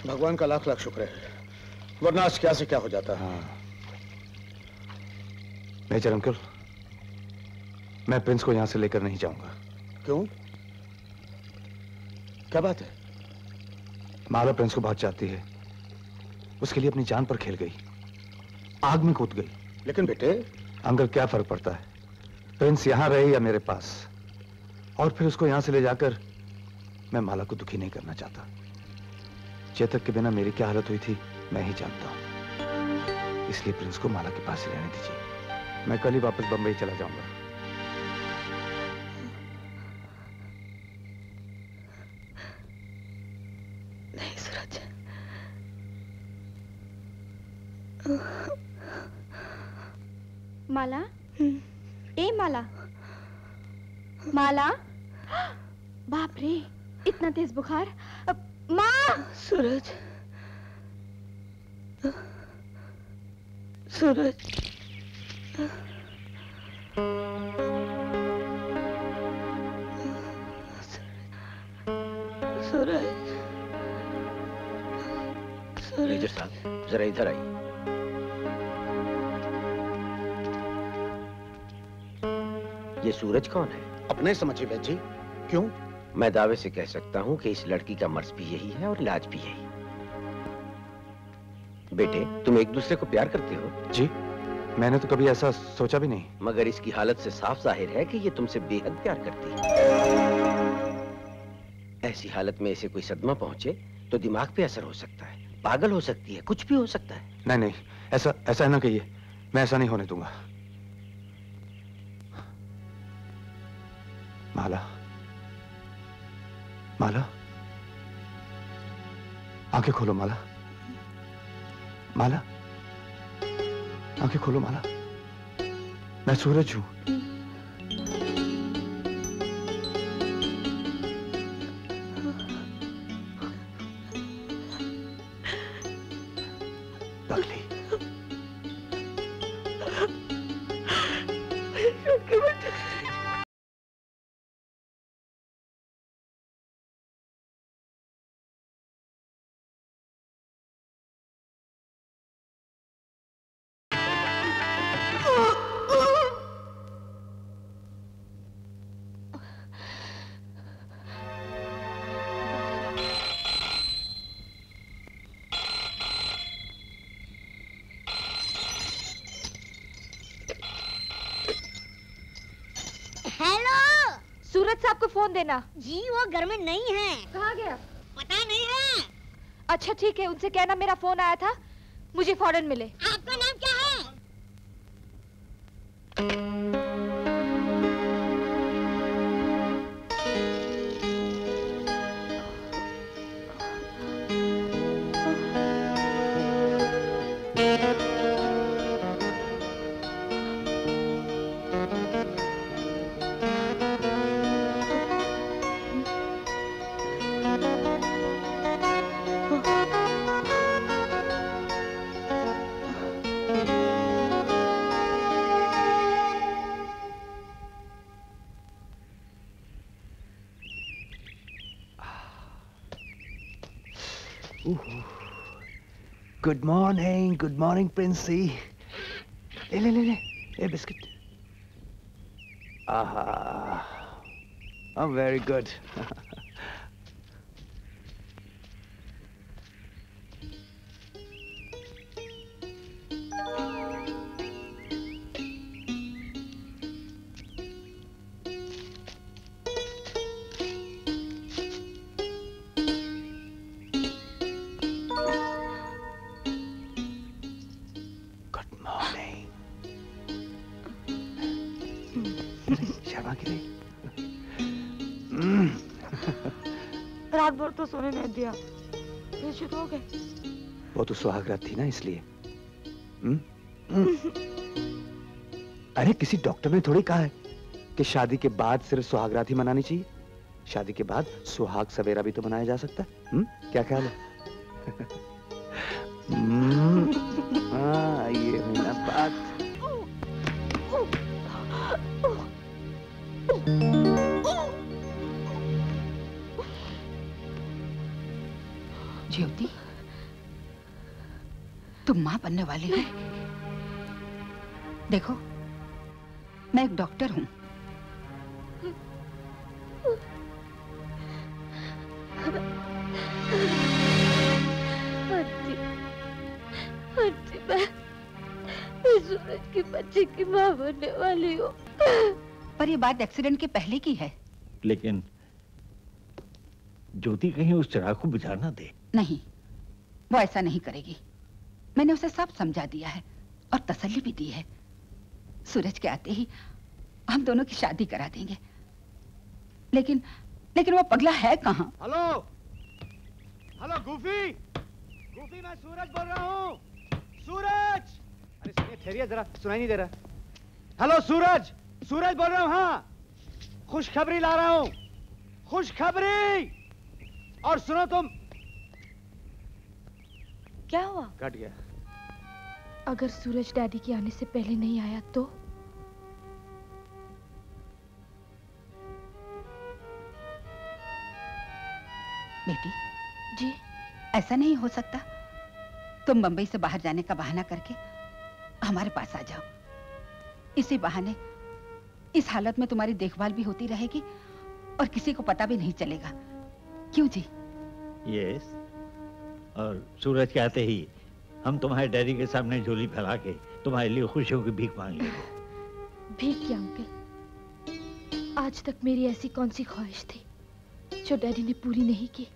भगवान का लाख लाख शुक्र है, वरना आज क्या से क्या हो जाता। हाँ। मेजर अंकल, मैं प्रिंस को यहां से लेकर नहीं जाऊंगा। क्यों? क्या बात है? माला प्रिंस को बहुत चाहती है, उसके लिए अपनी जान पर खेल गई, आग में कूद गई। लेकिन बेटे अंकल क्या फर्क पड़ता है, प्रिंस यहां रहे या मेरे पास। और फिर उसको यहां से ले जाकर मैं माला को दुखी नहीं करना चाहता। चेतक के बिना मेरी क्या हालत हुई थी मैं ही जानता हूँ, इसलिए प्रिंस को माला के पास ही रहने दीजिए। मैं कल ही वापस बंबई चला जाऊंगा। माला? ए माला? माला? बाप रे, इतना तेज बुखार। माँ! सूरज, सूरज, सूरज, सूरज। मेजर साहब, जरा इधर आइए। ये सूरज कौन है? अपने समझिए बैजी। क्यों? मैं दावे से कह सकता हूँ कि इस लड़की का मर्ज भी यही है और इलाज भी यही। बेटे, तुम एक दूसरे को प्यार करते हो? जी, मैंने तो कभी ऐसा सोचा भी नहीं। मगर इसकी हालत से साफ जाहिर है कि ये तुमसे बेहद प्यार करती है। ऐसी हालत में इसे कोई सदमा पहुंचे तो दिमाग पे असर हो सकता है, पागल हो सकती है, कुछ भी हो सकता है। नहीं नहीं, ऐसा ऐसा ना कहिए, मैं ऐसा नहीं होने दूंगा। माला, माला, आंखें खोलो माला, माला, आंखें खोलो माला, मैं सूरज हूं। फोन देना। जी वो घर में नहीं है। कहाँ गया? पता नहीं है। अच्छा ठीक है, उनसे कहना मेरा फोन आया था, मुझे फौरन मिले। आपका नाम क्या है? Good morning, good morning Princy. ले ले ले ले, ये बिस्किट। आहा, I'm very good. तो सोने नहीं दिया, बेशक हो गए। वो तो सुहागरात थी ना, इसलिए। हुँ? हुँ? अरे किसी डॉक्टर ने थोड़ी कहा है कि शादी के बाद सिर्फ सुहागरात ही मनानी चाहिए। शादी के बाद सुहाग सवेरा भी तो मनाया जा सकता है। हुँ? क्या ख्याल है? हाँ, ये हुई ना बात। बनने वाली है। देखो, मैं एक डॉक्टर हूं। आंटी, आंटी, मैं, मैं सूरज के बच्चे की मां बनने वाली हूं। पर ये बात एक्सीडेंट के पहले की है। लेकिन ज्योति कहीं उस चिराग को बुझा ना दे। नहीं, वो ऐसा नहीं करेगी। मैंने उसे सब समझा दिया है और तसल्ली भी दी है। सूरज के आते ही हम दोनों की शादी करा देंगे। लेकिन लेकिन वो पगला है कहां? हेलो हेलो, गुफी गुफी, मैं सूरज बोल रहा हूं। सूरज, अरे सुनिए, ठहरिए जरा, सुनाई नहीं दे रहा। हेलो सूरज, सूरज बोल रहा हूँ। हाँ, खुशखबरी ला रहा हूँ, खुशखबरी। और सुनो तुम। क्या हुआ? कट गया। अगर सूरज डैडी के आने से पहले नहीं आया तो? बेटी जी, ऐसा नहीं हो सकता। तुम बंबई से बाहर जाने का बहाना करके हमारे पास आ जाओ। इसी बहाने इस हालत में तुम्हारी देखभाल भी होती रहेगी और किसी को पता भी नहीं चलेगा। क्यों जी? यस। और सूरज के आते ही हम तुम्हारे डैडी के सामने झोली फैला के तुम्हारे लिए खुशियों की भीख मांग लेंगे। भीख क्या अंकल? आज तक मेरी ऐसी कौन सी ख्वाहिश थी जो डैडी ने पूरी नहीं की।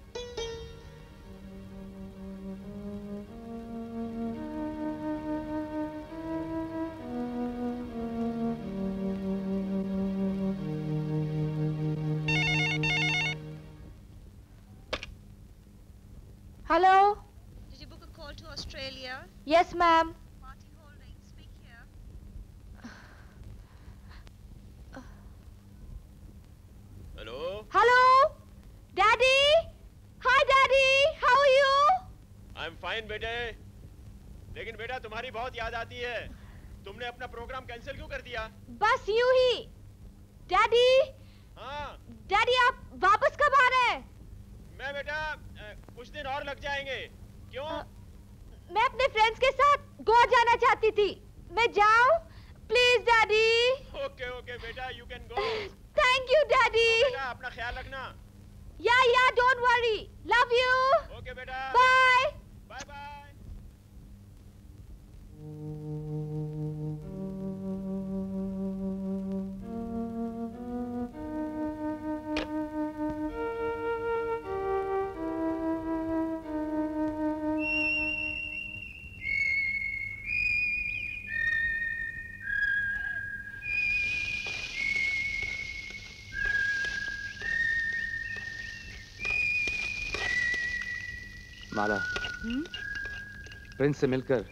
Hello. Did you book a call to Australia? Yes, ma'am. Marty Holding, speak here. Uh, uh. Hello. Hello, Daddy. Hi, Daddy. How are you? I'm fine, बेटे. लेकिन बेटा तुम्हारी बहुत याद आती है. तुमने अपना प्रोग्राम कैंसिल क्यों कर दिया? बस यूं ही. Daddy. हाँ. Daddy आप वापस कब आ रहे हैं? मैं बेटा कुछ दिन और लग जाएंगे। क्यों? आ, मैं अपने फ्रेंड्स के साथ गोवा जाना चाहती थी। मैं जाऊं? Please daddy. ओके ओके बेटा, you can go. Thank you daddy. बेटा अपना ख्याल रखना। Yeah yeah, don't worry, love you. Okay बेटा, bye bye bye. Mala, Prince से मिलकर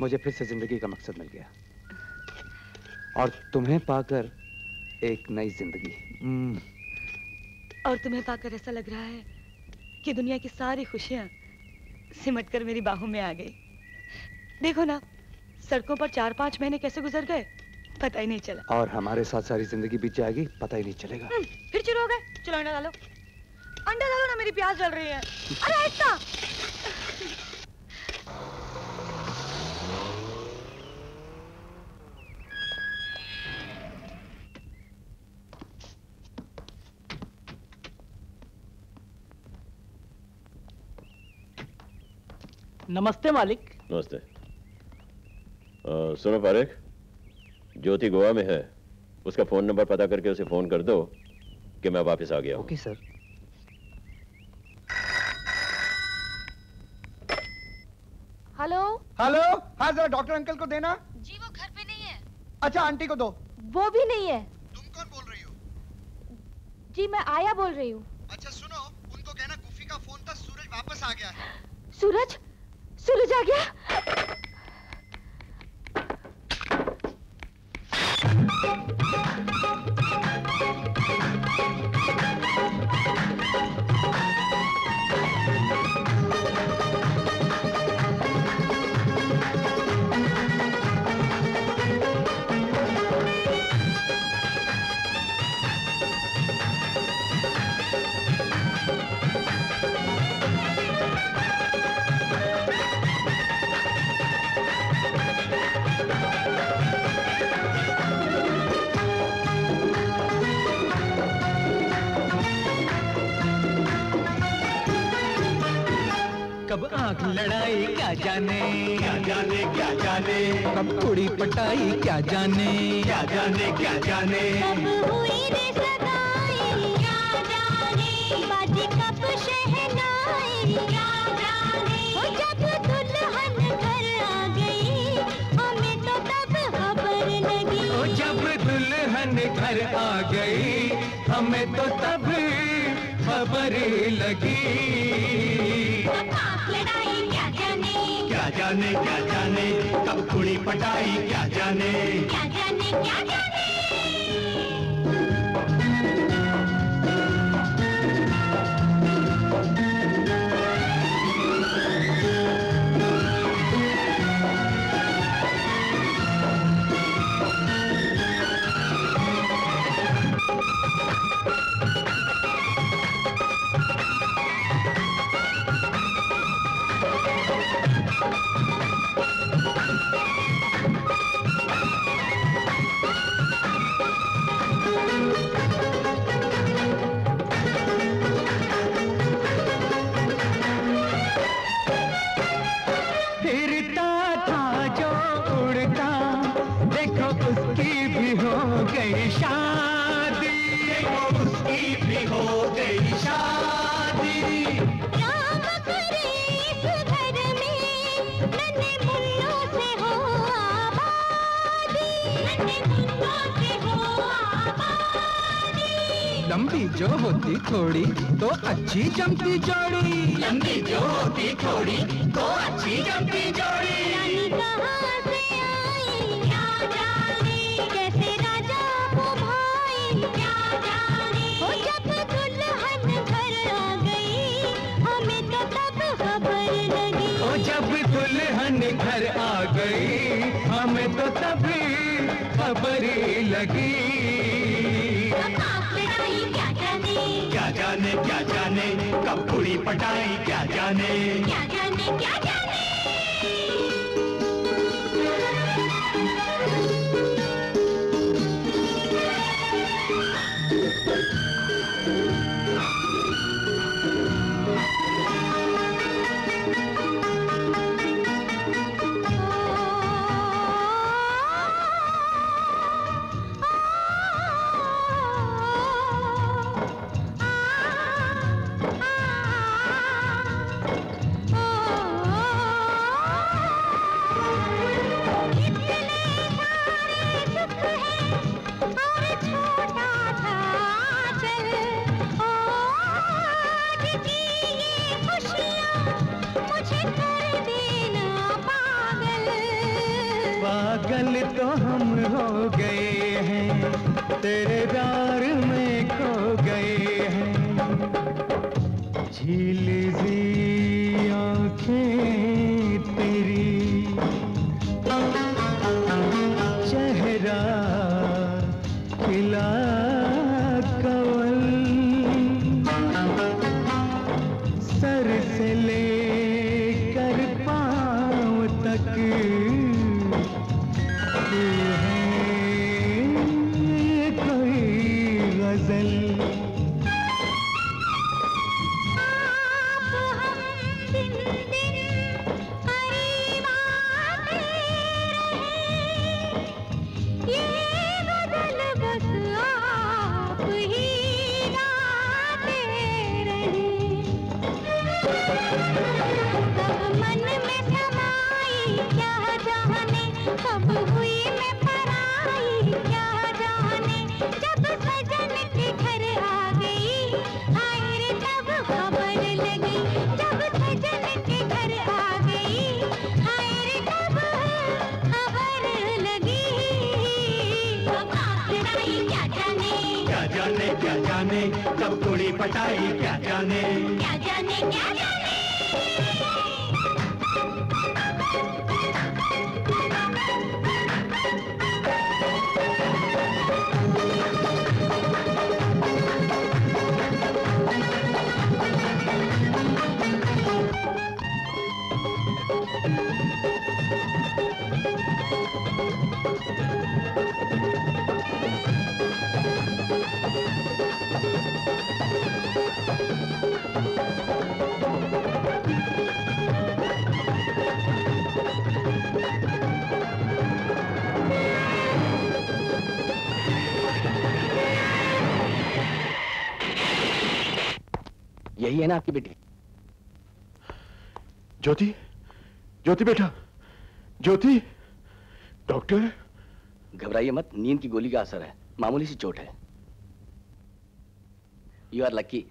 मुझे फिर से जिंदगी का मकसद मिल गया और तुम्हें पाकर एक नई जिंदगी। और तुम्हें पाकर ऐसा लग रहा है कि दुनिया की सारी खुशियां सिमटकर मेरी बाहों में आ गई। देखो ना, सड़कों पर चार पांच महीने कैसे गुजर गए पता ही नहीं चला। और हमारे साथ सारी जिंदगी बीत जाएगी, पता ही नहीं चलेगा। फिर शुरू हो गए। चलो अंडा डालो, अंडा डालो ना, मेरी प्यास जल रही है। अरे इतना नमस्ते मालिक। नमस्ते। सुनो फारिक, ज्योति गोवा में है, उसका फोन नंबर पता करके उसे फोन कर दो कि मैं वापस आ गया हूँ। Okay sir. Hello hello. हाँ, जरा डॉक्टर अंकल को देना। जी वो घर पे नहीं है। अच्छा आंटी को दो। वो भी नहीं है। तुम कौन बोल रही हो? जी मैं आया बोल रही हूँ। अच्छा सुनो, उनको कहना गुफी का फोन था, सूरज वापस आ गया है। सूरज? सूरज आ गया? कब आंख लड़ाई क्या जाने, क्या जाने क्या जाने, कब थोड़ी पटाई क्या जाने, क्या जाने क्या जाने, कब हुई रे सगाई क्या जाने, बाजी कब शहनाई क्या जाने, हो जब दुल्हन घर आ गई हमें तो तब खबर लगी, हो जब दुल्हन घर आ गई हमें तो तब खबर लगी। क्या जाने क्या जाने, कब कुड़ी पटाई क्या जाने, क्या जाने थोड़ी तो अच्छी जमती जोड़ी, लंबी जो होती थोड़ी तो अच्छी जमती जोड़ी। रानी कहाँ से आई क्या जाने, कैसे राजा को भाई क्या जाने। वो जब दुल्हन घर आ गई हमें तो तब खबर लगी, वो जब दुल्हन घर आ गई हमें तो तब खबर लगी। क्या जाने क्या जाने कब पूरी पटाई, क्या जाने क्या जाने क्या जाने। तेरे प्यार में खो गए हैं, झील सी आँखें तेरी, चेहरा खिला कंवल, सर से लेकर पाँव तक कब थोड़ी पटाई, क्या जाने क्या जाने क्या जाने। यही है ना आपकी बेटी ज्योति। ज्योति बेटा, ज्योति। डॉक्टर, घबराइए मत, नींद की गोली का असर है, मामूली सी चोट है। यू आर लकी,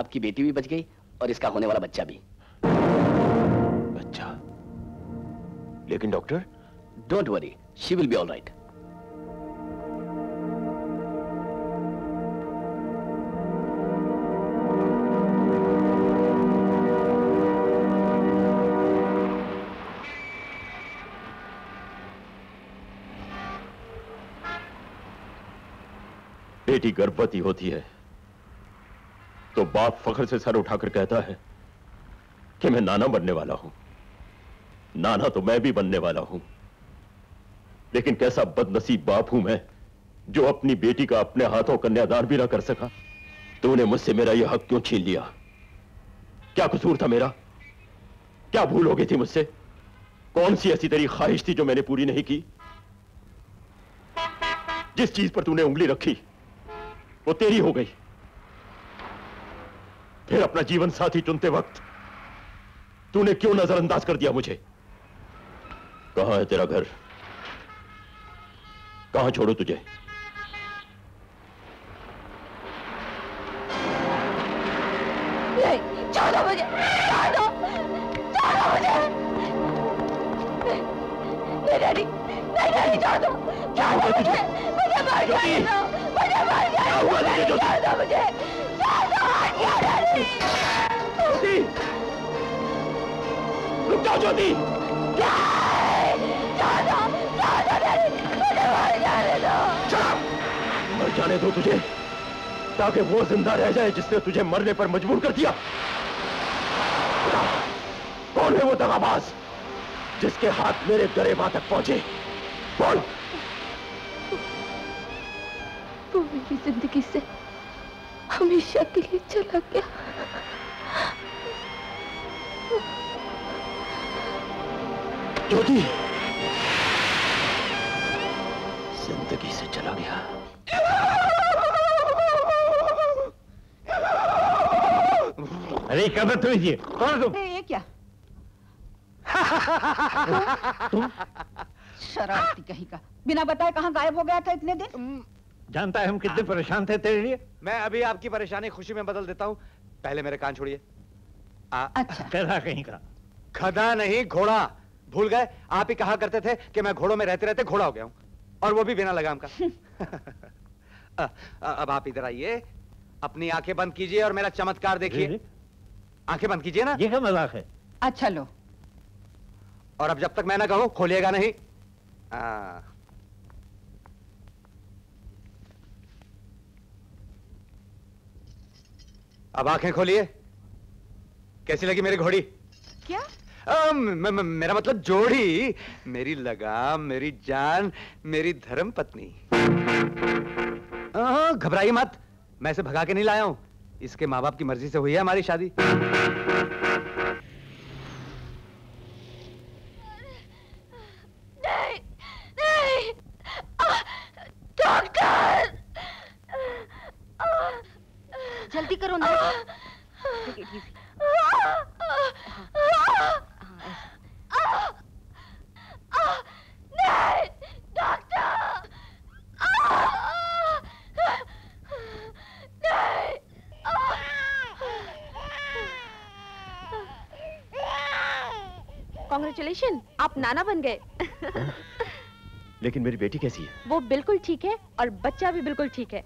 आपकी बेटी भी बच गई और इसका होने वाला बच्चा भी। बच्चा? लेकिन doctor. Don't worry, she will be all right. बेटी गर्भवती होती है तो बाप फख्र से सर उठाकर कहता है कि मैं नाना बनने वाला हूं। नाना तो मैं भी बनने वाला हूं, लेकिन कैसा बदनसीब बाप हूं मैं जो अपनी बेटी का अपने हाथों कन्यादान भी ना कर सका। तूने मुझसे मेरा यह हक क्यों छीन लिया? क्या कसूर था मेरा? क्या भूल हो गई थी मुझसे? कौन सी ऐसी तेरी ख्वाहिश थी जो मैंने पूरी नहीं की? जिस चीज पर तूने उंगली रखी वो तेरी हो गई। फिर अपना जीवन साथी चुनते वक्त तूने क्यों नजरअंदाज कर दिया मुझे? कहां है तेरा घर? कहां छोड़ू तुझे? नहीं, छोड़ो मुझे, छोड़ो, छोड़ो मुझे। नहीं डैडी, नहीं डैडी, छोड़ दो, छोड़ो मुझे, मुझे मार जाने दो, मुझे मार जाने दो, छोड़ दो मुझे, छोड़ दो, छोड़ दो। ज्योति, रुक जाओ ज्योति। छोड़ दो, छोड़ दो डैडी, मुझे मार जाने दो। चुप, मर जाने दो तुझे ताकि वो जिंदा रह जाए जिसने तुझे मरने पर मजबूर कर दिया। कौन है वो दगाबाज जिसके हाथ मेरे गरेबां तक पहुंचे? बोल। वो मेरी जिंदगी से हमेशा के लिए चला गया। ज्योति, जिंदगी से चला गया। अरे कब तुम ये कौन तुम? ये क्या? तुम शरारती कहीं का, बिना बताए कहाँ गायब हो गया था इतने दिन? जानता है हम कितने परेशान थे तेरे लिए। मैं अभी आपकी परेशानी खुशी में बदल देता हूँ, पहले मेरे कान छोड़िए। अच्छा, गधा कहीं का। गधा नहीं, घोड़ा। भूल गए? आप ही कहा करते थे कि मैं घोड़ों में रहते रहते घोड़ा हो गया हूँ, और वो भी बिना लगाम का। अब आप इधर आइए, अपनी आंखें बंद कीजिए और मेरा चमत्कार देखिए। आंखें बंद कीजिए ना। ये क्या मजाक है? अच्छा लो, और अब जब तक मैं ना कहूं खोलिएगा नहीं। आ, अब आंखें खोलिए। कैसी लगी मेरी घोड़ी? क्या? आ, म, म, मेरा मतलब जोड़ी, मेरी लगाम, मेरी जान, मेरी धर्म पत्नी। घबराइए मत, मैं इसे भगा के नहीं लाया हूं, इसके माँ बाप की मर्जी से हुई है हमारी शादी। नहीं, नहीं, डॉक्टर जल्दी करो ना। नहीं डॉक्टर, कांग्रेचुलेशन, आप नाना बन गए। लेकिन मेरी बेटी कैसी है? वो बिल्कुल ठीक है और बच्चा भी बिल्कुल ठीक है।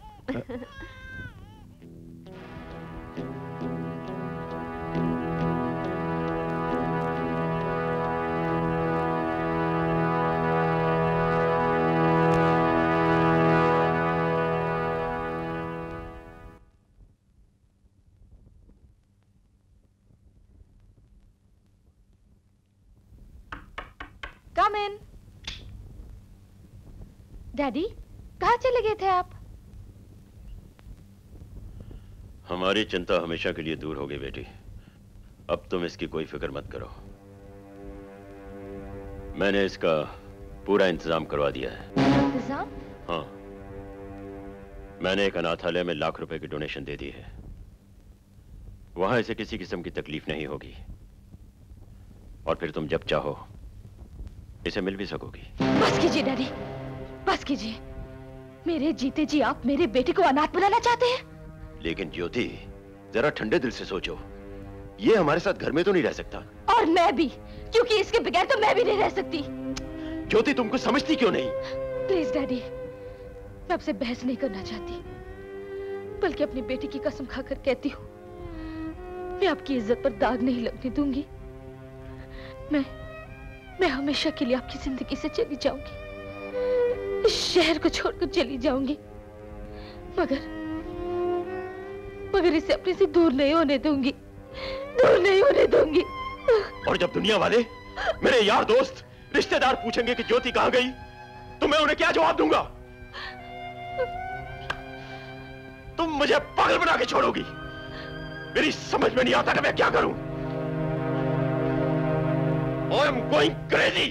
डैडी, कहाँ चले गए थे आप? हमारी चिंता हमेशा के लिए दूर हो गई बेटी, अब तुम इसकी कोई फिक्र मत करो। मैंने इसका पूरा इंतजाम करवा दिया है। इंतजाम? हाँ, मैंने एक अनाथालय में लाख रुपए की डोनेशन दे दी है, वहां इसे किसी किस्म की तकलीफ नहीं होगी और फिर तुम जब चाहो इसे मिल भी सकोगी। बस कीजिए डैडी, बस कीजिए, मेरे जीते जी आप मेरे बेटे को अनाथ बनाना चाहते हैं? लेकिन ज्योति, जरा ठंडे दिल से सोचो, ये हमारे साथ घर में तो नहीं रह सकता। और मैं भी, क्योंकि इसके बगैर तो मैं भी नहीं रह सकती। ज्योति, तुमको समझती क्यों नहीं? प्लीज डैडी, मैं आपसे बहस नहीं करना चाहती, बल्कि अपनी बेटी की कसम खाकर कहती हूँ, मैं आपकी इज्जत पर दाग नहीं लगने दूंगी। मैं मैं हमेशा के लिए आपकी जिंदगी से चली जाऊंगी, इस शहर को छोड़कर चली जाऊंगी। मगर मगर इसे अपने से दूर नहीं होने दूंगी, दूर नहीं होने दूंगी। और जब दुनिया वाले, मेरे यार दोस्त, रिश्तेदार पूछेंगे कि ज्योति कहाँ गई, तो मैं उन्हें क्या जवाब दूंगा? तुम मुझे पागल बना के छोड़ोगी। मेरी समझ में नहीं आता कि मैं क्या करूं। I am going crazy.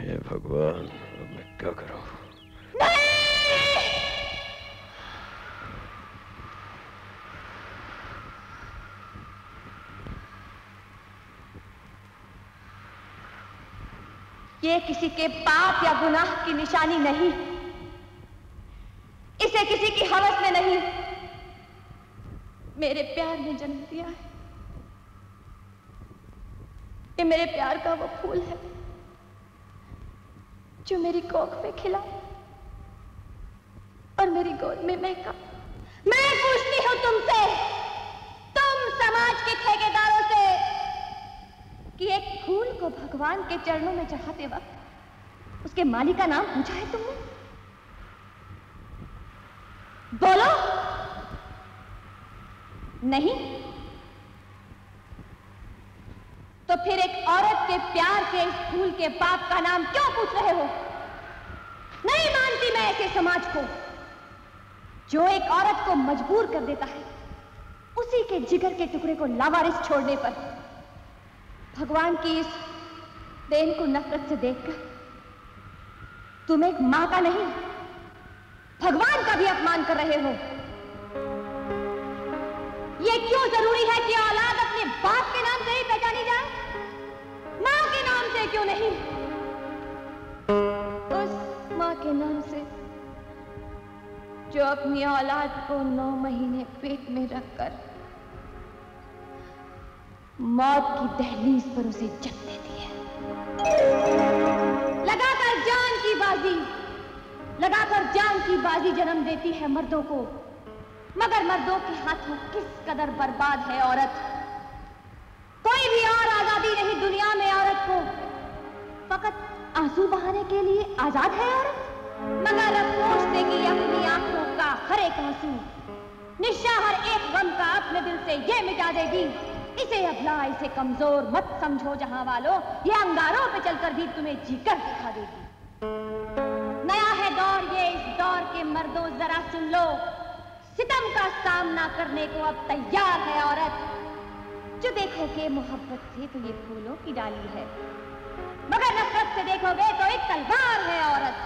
हे भगवान, अब मैं क्या करूं? ये किसी के पाप या गुनाह की निशानी नहीं, इसे किसी की हवस में नहीं, मेरे प्यार ने जन्म दिया है। ये मेरे प्यार का वो फूल है जो मेरी कोख में खिला और मेरी गोद में महका। मैं पूछती हूं तुमसे, तुम समाज के ठेकेदारों से, कि एक फूल को भगवान के चरणों में चढ़ाते वक्त उसके माली का नाम पूछा है तुमने? बोलो। नहीं? तो फिर एक औरत के प्यार के इस फूल के पाप का नाम क्यों पूछ रहे हो? नहीं मानती मैं ऐसे समाज को जो एक औरत को मजबूर कर देता है उसी के जिगर के टुकड़े को लावारिस छोड़ने पर। भगवान की इस देन को नफरत से देखकर तुम एक मां का नहीं भगवान का भी अपमान कर रहे हो। यह क्यों जरूरी है कि औलाद अपने बाप के नाम से ही पहचानी जाए, मां के नाम से क्यों नहीं? उस मां के नाम से जो अपनी औलाद को नौ महीने पेट में रखकर मौत की दहलीज पर उसे जकड़ देती है, लगाकर जान की बाजी, लगाकर जान की बाजी जन्म देती है मर्दों को। मगर मर्दों के हाथों किस कदर बर्बाद है औरत। कोई भी और आजादी नहीं दुनिया में औरत को, फकत आंसू बहाने के लिए आजाद है औरत। मगर अब सोच देगी अपनी आंखों का हर एक आंसू, निशा हर एक गम का अपने दिल से ये मिटा देगी। इसे अबला, इसे कमजोर मत समझो जहां वालों, ये अंगारों पे चलकर भी तुम्हें जीकर दिखा देगी। नया है दौर ये, इस दौर के मर्दों जरा सुन लो, सितम का सामना करने को अब तैयार है औरत। जो देखोगे मोहब्बत से तो ये फूलों की डाली है, मगर नफरत से देखोगे तो एक तलवार है औरत।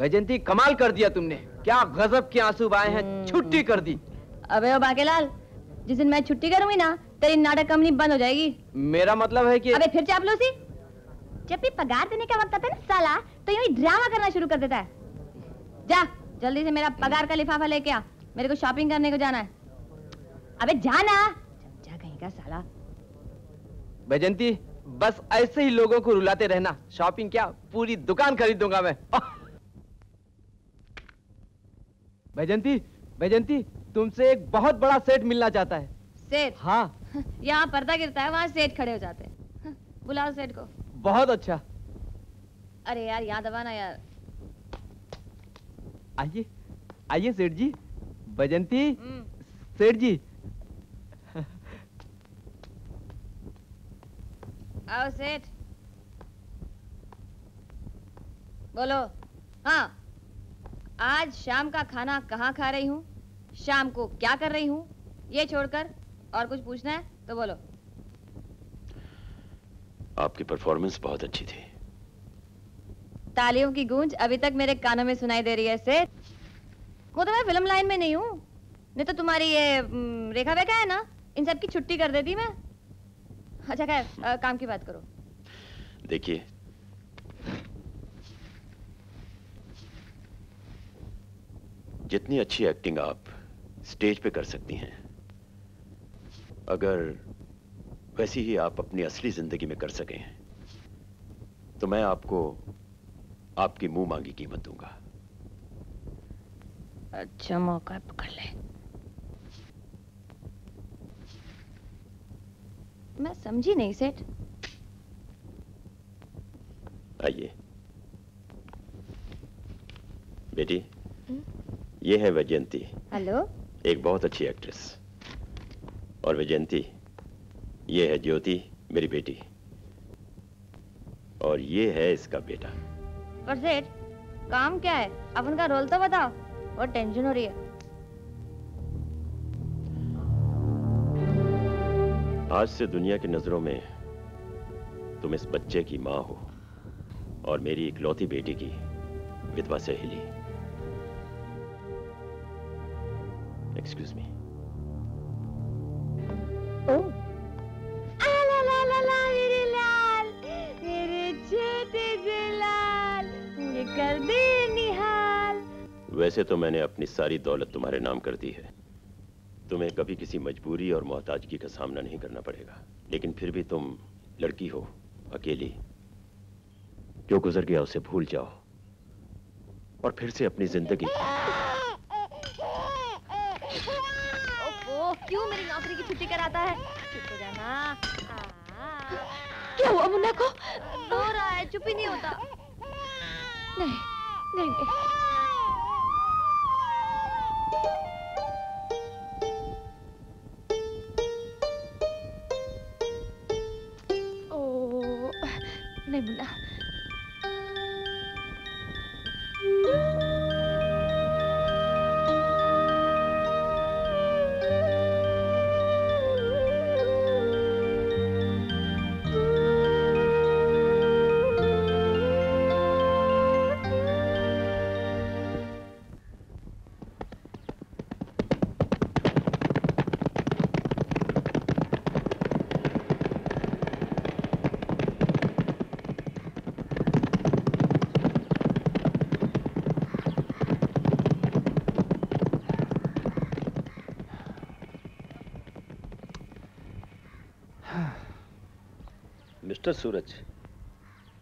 वैजंती, कमाल कर दिया तुमने, क्या गजब के आंसू बहाए हैं, छुट्टी कर दी। अबे ओ बाकेलाल, जिस दिन मैं छुट्टी करूंगी ना तेरी नाटक कंपनी बंद हो जाएगी। मेरा मतलब है कि अबे फिर चापलूसी, जब भी पगार देने का वक्त आता है ना साला, तो यूं ही ड्रामा करना शुरू कर देता है। जा जल्दी से मेरा पगार का लिफाफा लेके आ, मेरे को शॉपिंग करने को जाना है। अबे जाना जा कहीं का साला। वैजंती, बस ऐसे ही लोगों को रुलाते रहना, शॉपिंग क्या पूरी दुकान खरीद दूंगा मैं। वैजंती, वैजंती, तुमसे एक बहुत बड़ा सेठ मिलना चाहता है। सेठ? हाँ। यहाँ पर्दा गिरता है, वहाँ सेठ खड़े हो जाते हैं। बुलाओ सेठ को। बहुत अच्छा। अरे यार याद आवाना यार। आइए आइए सेठ जी। वैजंती, सेठ जी। आओ सेठ। बोलो। हाँ, आज शाम का खाना कहाँ खा रही हूँ, शाम को क्या कर रही हूँ, ये छोड़कर और कुछ पूछना है तो बोलो। आपकी परफॉर्मेंस बहुत अच्छी थी। तालियों की गूंज अभी तक मेरे कानों में सुनाई दे रही है सेठ। वो तो मैं फिल्म लाइन में नहीं हूँ, नहीं तो तुम्हारी ये रेखा वेखा है ना, इन सब की छुट्टी कर देती मैं। अच्छा खैर, काम की बात करो। देखिए, जितनी अच्छी एक्टिंग आप स्टेज पे कर सकती हैं, अगर वैसी ही आप अपनी असली जिंदगी में कर सकें, तो मैं आपको आपकी मुंह मांगी कीमत दूंगा। अच्छा मौका पकड़ ले। मैं समझी नहीं सेठ। आइए बेटी, ये है वैजयंती। हेलो। एक बहुत अच्छी एक्ट्रेस। और वैजयंती, ये है ज्योति, मेरी बेटी, और ये है इसका बेटा। पर सेठ काम क्या है, अब उनका रोल तो बताओ, बहुत टेंशन हो रही है। आज से दुनिया की नजरों में तुम इस बच्चे की मां हो और मेरी इकलौती बेटी की विधवा सहेली। Excuse me. वैसे तो मैंने अपनी सारी दौलत तुम्हारे नाम कर दी है, तुम्हें कभी किसी मजबूरी और मोहताजगी का सामना नहीं करना पड़ेगा, लेकिन फिर भी तुम लड़की हो, अकेली। जो गुजर गया उसे भूल जाओ और फिर से अपनी जिंदगी। ओह क्यों मेरी नौकरी की छुट्टी कराता है? चुप हो जाना। क्या हुआ मुन्ना को? रो रहा है, चुप ही नहीं होता। नहीं नहीं, नहीं। नहीं मुन्ना, सूरज,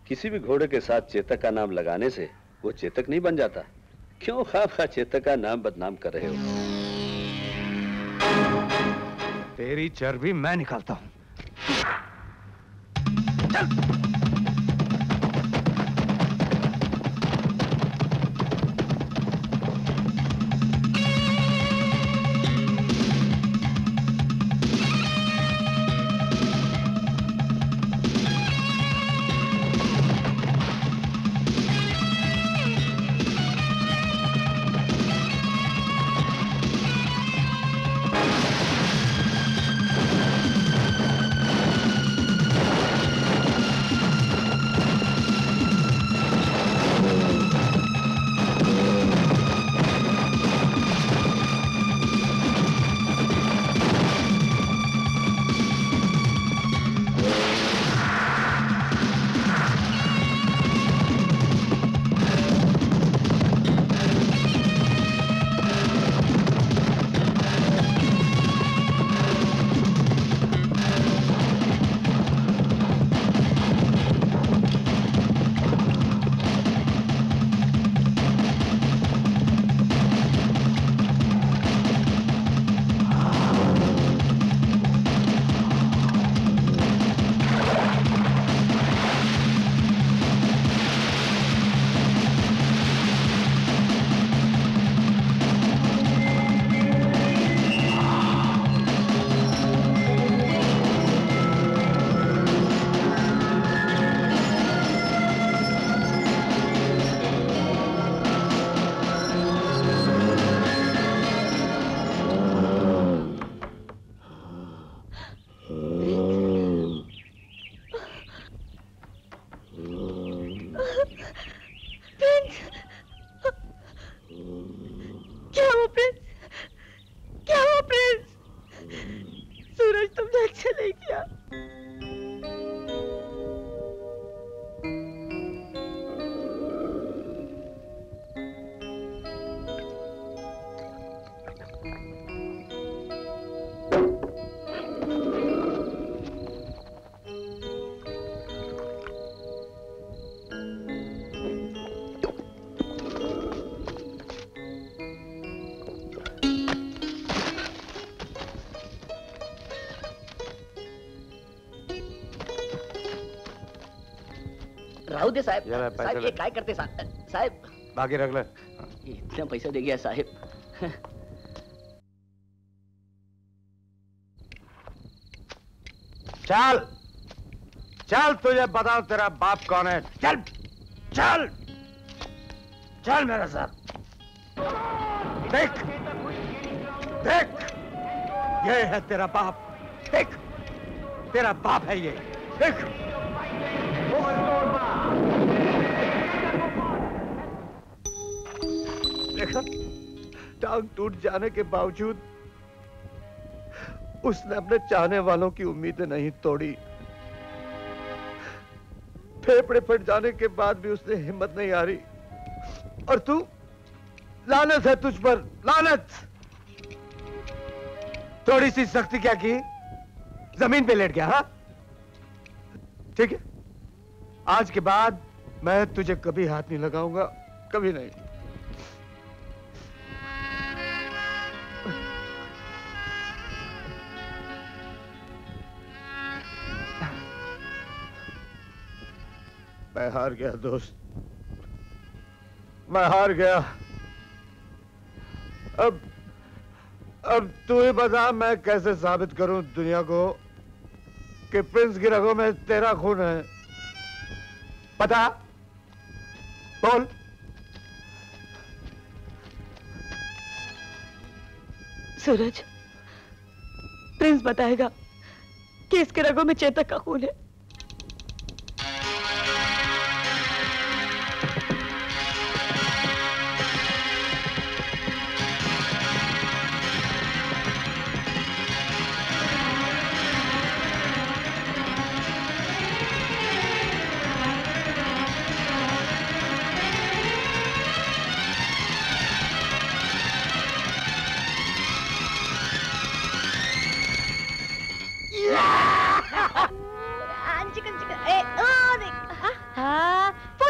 किसी भी घोड़े के साथ चेतक का नाम लगाने से वो चेतक नहीं बन जाता। क्यों खामखा चेतक का नाम बदनाम कर रहे हो? तेरी चर्बी मैं निकालता हूं। चल। राहू दे साहेब, साहेब ये काय करते साहेब, बाकी रख ले, इतना पैसा दे गया साहेब। चल चल, तुझे बताओ तेरा बाप कौन है, चल चल चल मेरे साथ। देख देख, ये है तेरा बाप, देख तेरा बाप है ये, देख। देखा, टांग टूट जाने के बावजूद उसने अपने चाहने वालों की उम्मीदें नहीं तोड़ी। फेफड़े फट जाने के बाद भी उसने हिम्मत नहीं हारी। और तू, लानत है तुझ पर, लानत। थोड़ी सी सख्ती क्या की, जमीन पे लेट गया। हाँ ठीक है, आज के बाद मैं तुझे कभी हाथ नहीं लगाऊंगा, कभी नहीं। मैं हार गया दोस्त, मैं हार गया। अब अब तू ही बता मैं कैसे साबित करूं दुनिया को कि प्रिंस की रगों में तेरा खून है। पता, बोल। सूरज, प्रिंस बताएगा कि इसके रगों में चेतक का खून है।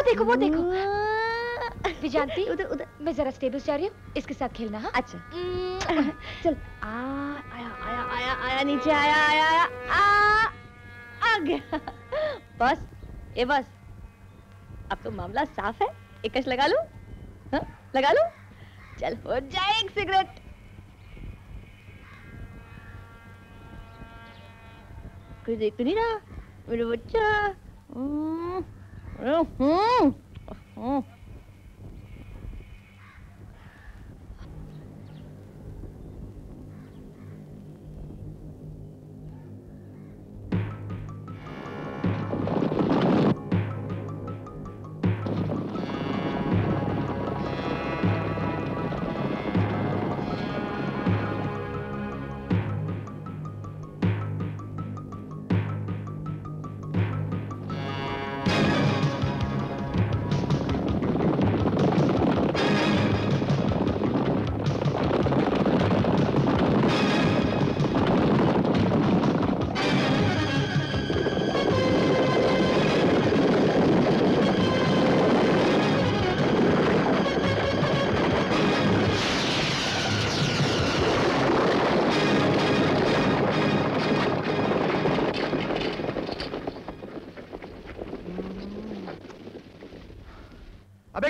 देखो वो देखो, विजयंती उधर उधर, मैं जरा स्टेबल्स जा रही हूँ, इसके साथ खेलना। हाँ अच्छा चल। आ, आया आया आया आया नीचे आया आया आया आ, आ गया। बस ये बस, अब तो मामला साफ है। एक कश लगा लूं, हाँ लगा लूं, चल हो जाए एक सिगरेट। कोई देख नहीं रहा मेरे बच्चा। हम्म हम्म,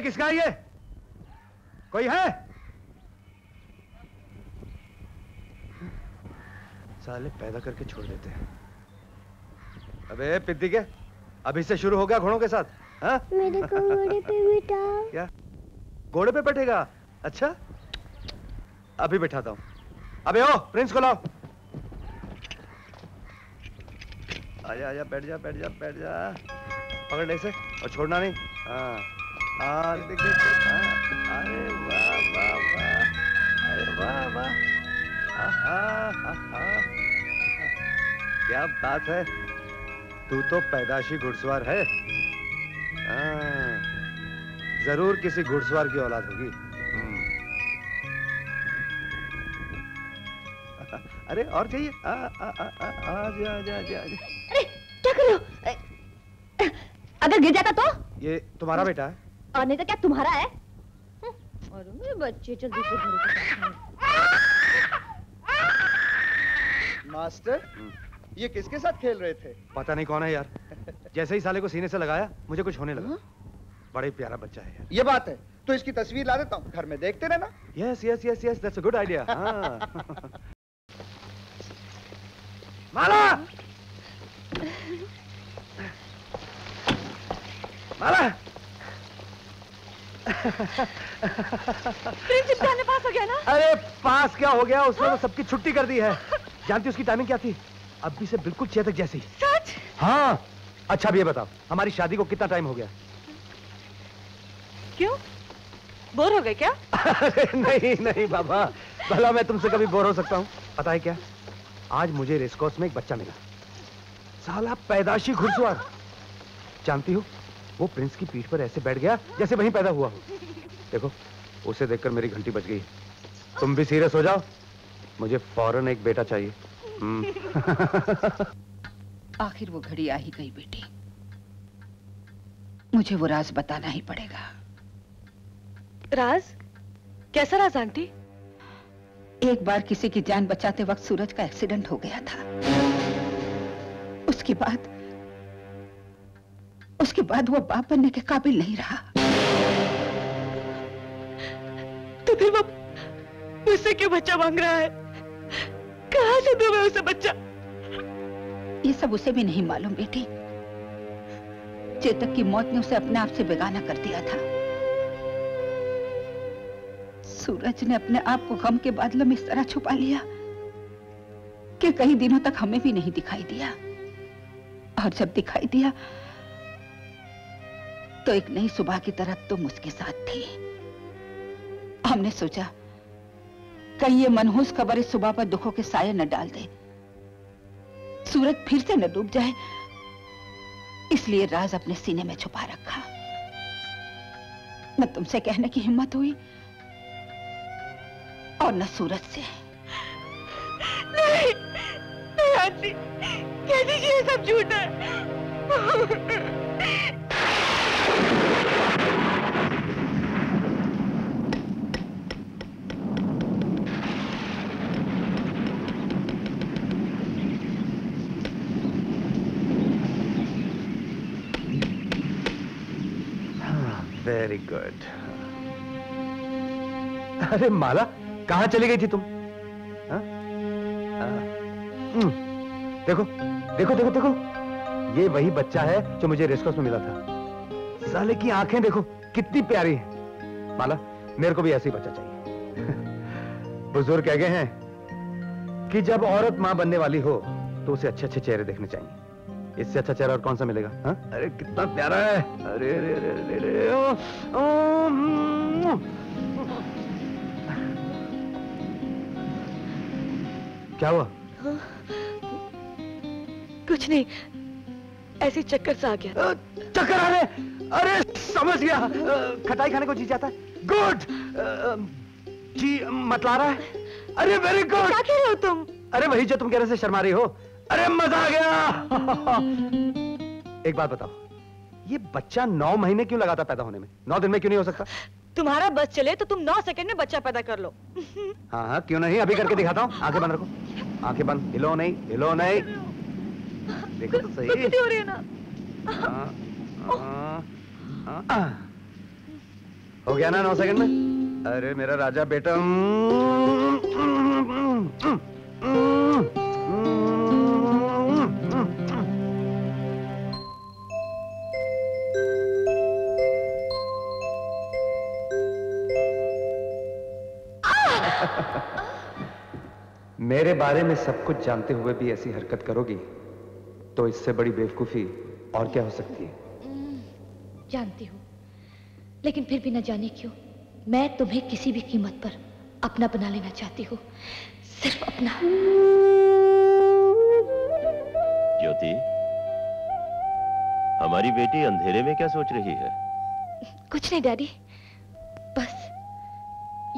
किसका ये? कोई है? साले पैदा करके छोड़ देते हैं। अबे पिद्दी के, अभी से शुरू हो गया घोड़ों के साथ। हाँ? मेरे को घोड़े पे बिठा। क्या? घोड़े पे बैठेगा? अच्छा, अभी बैठाता हूँ। अबे ओ प्रिंस को लाओ। आजा आजा, बैठ जा बैठ जा बैठ जा, पकड़ने से और छोड़ना नहीं। हाँ आरे वाह वाह वाह, अरे वाह वाह, क्या बात है, तू तो पैदाशी घुड़सवार है। आ, जरूर किसी घुड़सवार की औलाद होगी। अरे और चाहिए? आ आ आ आ आजा आजा आजा। अरे क्या कर रहे हो? अगर गिर जाता तो? ये तुम्हारा बेटा है और नहीं तो क्या तुम्हारा है? और मेरे बच्चे, चल दूसरे घोड़े। मास्टर, ये किसके साथ खेल रहे थे? पता नहीं कौन है यार। जैसे ही साले को सीने से लगाया मुझे कुछ होने लगा। बड़ा ही प्यारा बच्चा है यार। ये बात है, तो इसकी तस्वीर ला देता हूँ, घर में देखते रहना। Yes yes yes yes that's a good idea. Mala Mala Prince इम्तिहान में पास हो गया ना? अरे पास क्या हो गया, उसने तो सबकी छुट्टी कर दी है। जानती उसकी टाइमिंग क्या थी? अभी से बिल्कुल चेतक जैसी। सच? हाँ। अच्छा भी ये बताओ, हमारी शादी को कितना टाइम हो गया? क्यों, बोर हो गए क्या? नहीं नहीं बाबा, भला मैं तुमसे कभी बोर हो सकता हूँ? पता है क्या, आज मुझे रेसकोर्स में एक बच्चा मिला, साला पैदाशी घुड़सवार। जानती हो, वो प्रिंस की पीठ पर ऐसे बैठ गया जैसे वहीं पैदा हुआ हो। देखो, उसे देखकर मेरी घंटी बज गई। तुम भी सीरियस हो जाओ, मुझे फौरन एक बेटा चाहिए। आखिर वो घड़ी आ ही गई बेटी, मुझे वो राज बताना ही पड़ेगा। राज? कैसा राज आंटी? एक बार किसी की जान बचाते वक्त सूरज का एक्सीडेंट हो गया था, उसके बाद उसके बाद वो बाप बनने के काबिल नहीं रहा। तो फिर वो मुझसे क्यों बच्चा मांग रहा है? कहाँ से दूं मैं उसे बच्चा? ये सब उसे भी नहीं मालूम बेटी, चेतक की मौत ने उसे अपने आप से बेगाना कर दिया था। सूरज ने अपने आप को गम के बादलों में इस तरह छुपा लिया कि कई दिनों तक हमें भी नहीं दिखाई दिया, और जब दिखाई दिया तो एक नई सुबह की तरह तुम उसके साथ थी। हमने सोचा कहीं ये मनहूस खबर इस सुबह पर दुखों के साये न डाल दे, सूरज फिर से न डूब जाए, इसलिए राज अपने सीने में छुपा रखा। न तुमसे कहने की हिम्मत हुई और न सूरज से। नहीं, नहीं आंटी, कह दीजिए सब झूठ है। Very good. अरे माला, कहाँ चली गई थी तुम? हाँ? हाँ। देखो देखो देखो देखो, ये वही बच्चा है जो मुझे रेसकोर्स में मिला था। साले की आंखें देखो कितनी प्यारी है। माला, मेरे को भी ऐसे ही बच्चा चाहिए। बुजुर्ग कह गए हैं कि जब औरत माँ बनने वाली हो तो उसे अच्छे अच्छे चेहरे देखने चाहिए। इससे अच्छा चेहरा और कौन सा मिलेगा? हा? अरे कितना प्यारा है। अरे अरे अरे अरे अरे ओ, ओ, ओ, ओ। क्या हुआ? हाँ, कुछ नहीं, ऐसे चक्कर सा आ गया। चक्कर आ रहे? अरे समझ गया, खटाई खाने को जी जाता है। गुड, जी मतला रहा है। अरे वेरी गुड। क्या कह रहे हो तुम? अरे वही जो तुम कह रहे से शर्मा रही हो। अरे मजा आ गया। एक बात बताओ, ये बच्चा नौ महीने क्यों लगाता पैदा होने में? नौ दिन में क्यों नहीं हो सकता? तुम्हारा बस चले तो तुम नौ सेकंड में बच्चा पैदा कर लो। हाँ हाँ क्यों नहीं, अभी करके दिखाता हूँ। आंखें बंद रखो, आंखें बंद, हिलो नहीं हिलो नहीं। देखो तो सही हो रही है ना? आ, आ, आ, आ, हो गया ना नौ सेकंड में? अरे मेरा राजा बेटा। मेरे बारे में सब कुछ जानते हुए भी ऐसी हरकत करोगी तो इससे बड़ी बेवकूफी और क्या हो सकती है? जानती हूँ, लेकिन फिर भी न जाने क्यों मैं तुम्हें किसी भी कीमत पर अपना बना लेना चाहती हूँ, सिर्फ अपना। ज्योति, हमारी बेटी अंधेरे में क्या सोच रही है? कुछ नहीं डैडी, बस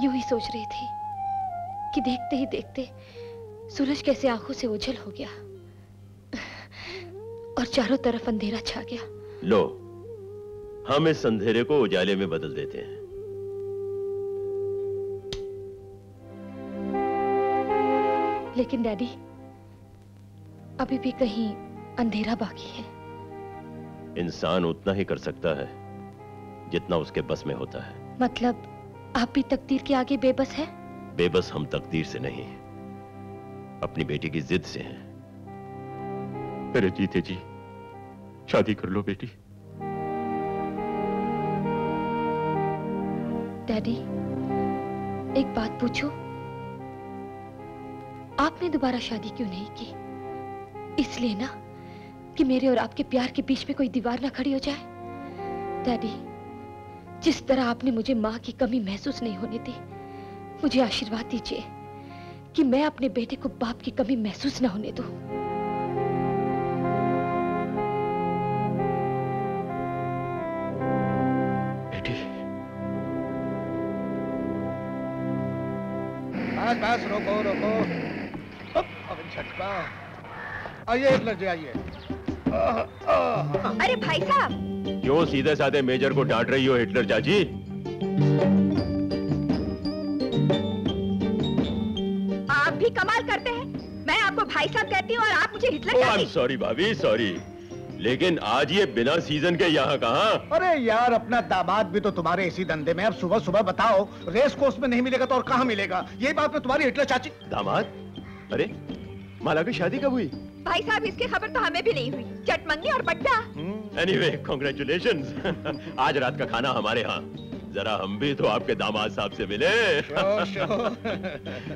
यूं ही सोच रही थी कि देखते ही देखते सूरज कैसे आंखों से ओझल हो गया और चारों तरफ अंधेरा छा गया। लो, हम इस अंधेरे को उजाले में बदल देते हैं। लेकिन डैडी, अभी भी कहीं अंधेरा बाकी है। इंसान उतना ही कर सकता है जितना उसके बस में होता है। मतलब आप भी तकदीर के आगे बेबस है? बेबस हम तकदीर से नहीं, अपनी बेटी की जिद से हैं। अरे जीते जी शादी कर लो बेटी। डैडी एक बात पूछो, आपने दोबारा शादी क्यों नहीं की? इसलिए ना कि मेरे और आपके प्यार के बीच में कोई दीवार ना खड़ी हो जाए। डैडी जिस तरह आपने मुझे माँ की कमी महसूस नहीं होने दी, मुझे आशीर्वाद दीजिए कि मैं अपने बेटे को बाप की कमी महसूस ना होने दूं। बस बस रोको रोको, अब झटका। आइए एक लग जाइए। अरे भाई साहब क्यों सीधे साधे मेजर को डांट रही हो हिटलर चाची? आप भी कमाल करते हैं, मैं आपको भाई साहब कहती हूँ और आप मुझे हिटलर चाची। सॉरी भाभी सॉरी, लेकिन आज ये बिना सीजन के यहाँ कहाँ? अरे यार अपना दामाद भी तो तुम्हारे इसी धंधे में। अब सुबह सुबह बताओ रेस कोर्स में नहीं मिलेगा तो और कहाँ मिलेगा? यही बात में तुम्हारी हिटलर चाची। दामाद? अरे माला की शादी कब हुई? भाई साहब इसकी खबर तो हमें भी नहीं हुई, चटमंगी और बट्टा। एनीवे कांग्रेचुलेशंस, आज रात का खाना हमारे यहाँ। जरा हम भी तो आपके दामाद साहब से मिले। Show, show.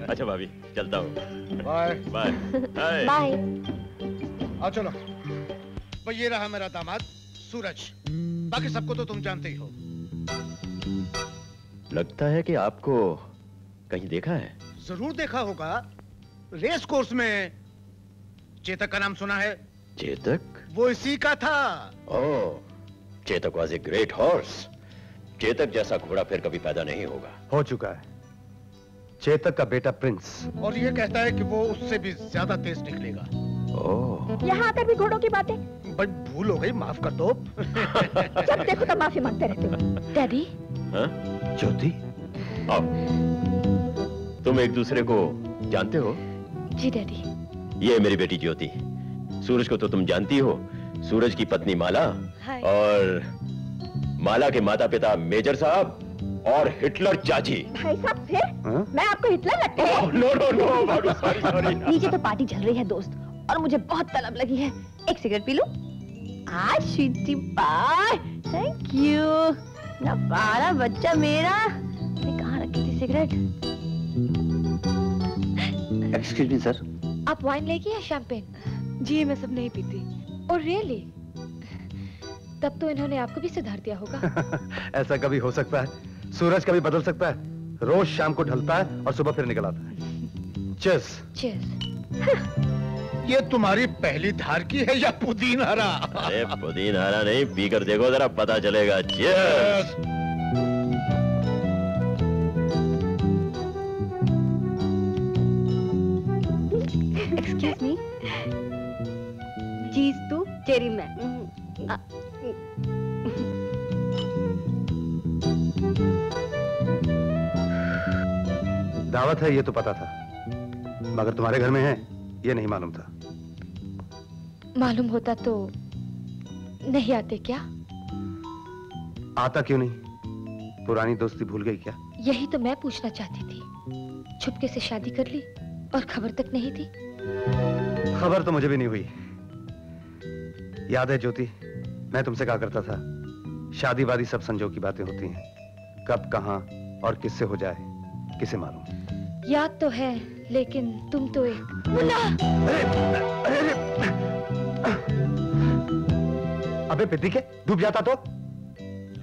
अच्छा भाभी चलता हूँ, बाय बाय बाय। चलो भाई, ये रहा मेरा दामाद सूरज, बाकी सबको तो तुम जानते ही हो। लगता है कि आपको कहीं देखा है। जरूर देखा होगा, रेस कोर्स में। चेतक का नाम सुना है? चेतक वो इसी का था। ओह, Chetak was a great horse. Chetak जैसा घोड़ा फिर कभी पैदा नहीं होगा। हो चुका है। चेतक का बेटा प्रिंस, और ये कहता है कि वो उससे भी ज्यादा तेज निकलेगा। ओह, यहाँ आकर भी घोड़ों की बातें। बट भूल हो गई, माफ कर दो। जब देखो तब माफी मांगते रहते हो। डैडी। हाँ? ज्योति आओ, तुम एक दूसरे को जानते हो? जी डैडी। ये मेरी बेटी ज्योति। सूरज को तो तुम जानती हो, सूरज की पत्नी माला। हाँ। और माला के माता पिता मेजर साहब और हिटलर चाची। भाई साहब फिर हाँ? मैं आपको हिटलर लगता हूँ? No no no sorry sorry. नीचे तो पार्टी चल रही है दोस्त, और मुझे बहुत तलब लगी है, एक सिगरेट पी लूं? आशीर्वाद बाय। Thank you. ना पारा बच्चा मेरा, मैं कहाँ रखी थी सिगरेट? एक्सक्यूज मी सर, आप वाइन लेके या शैंपेन? जी मैं सब नहीं पीती। और रियली? तब तो इन्होंने आपको भी सुधार दिया होगा। ऐसा कभी हो सकता है? सूरज कभी बदल सकता है। रोज शाम को ढलता है और सुबह फिर निकल आता है। चीयर्स। चीयर्स। ये तुम्हारी पहली धार की है या पुदीन हरा? अरे पुदीन हरा नहीं, पीकर देखो जरा पता चलेगा। चीयर्स। एक्सक्यूज मी, चीज तू चेरी मैं। दावत है ये तो पता था, मगर तुम्हारे घर में है ये नहीं मालूम था। मालूम होता तो नहीं आते क्या? आता क्यों नहीं? पुरानी दोस्ती भूल गई क्या? यही तो मैं पूछना चाहती थी, छुपके से शादी कर ली और खबर तक नहीं थी। खबर तो मुझे भी नहीं हुई। याद है ज्योति, मैं तुमसे कहा करता था शादी वादी सब संजो की बातें होती हैं, कब कहाँ और किससे हो जाए किसे मालूम। याद तो है, लेकिन तुम तो एक मुन्ना। अरे, अरे, अरे। अबे पिती के डूब जाता तो।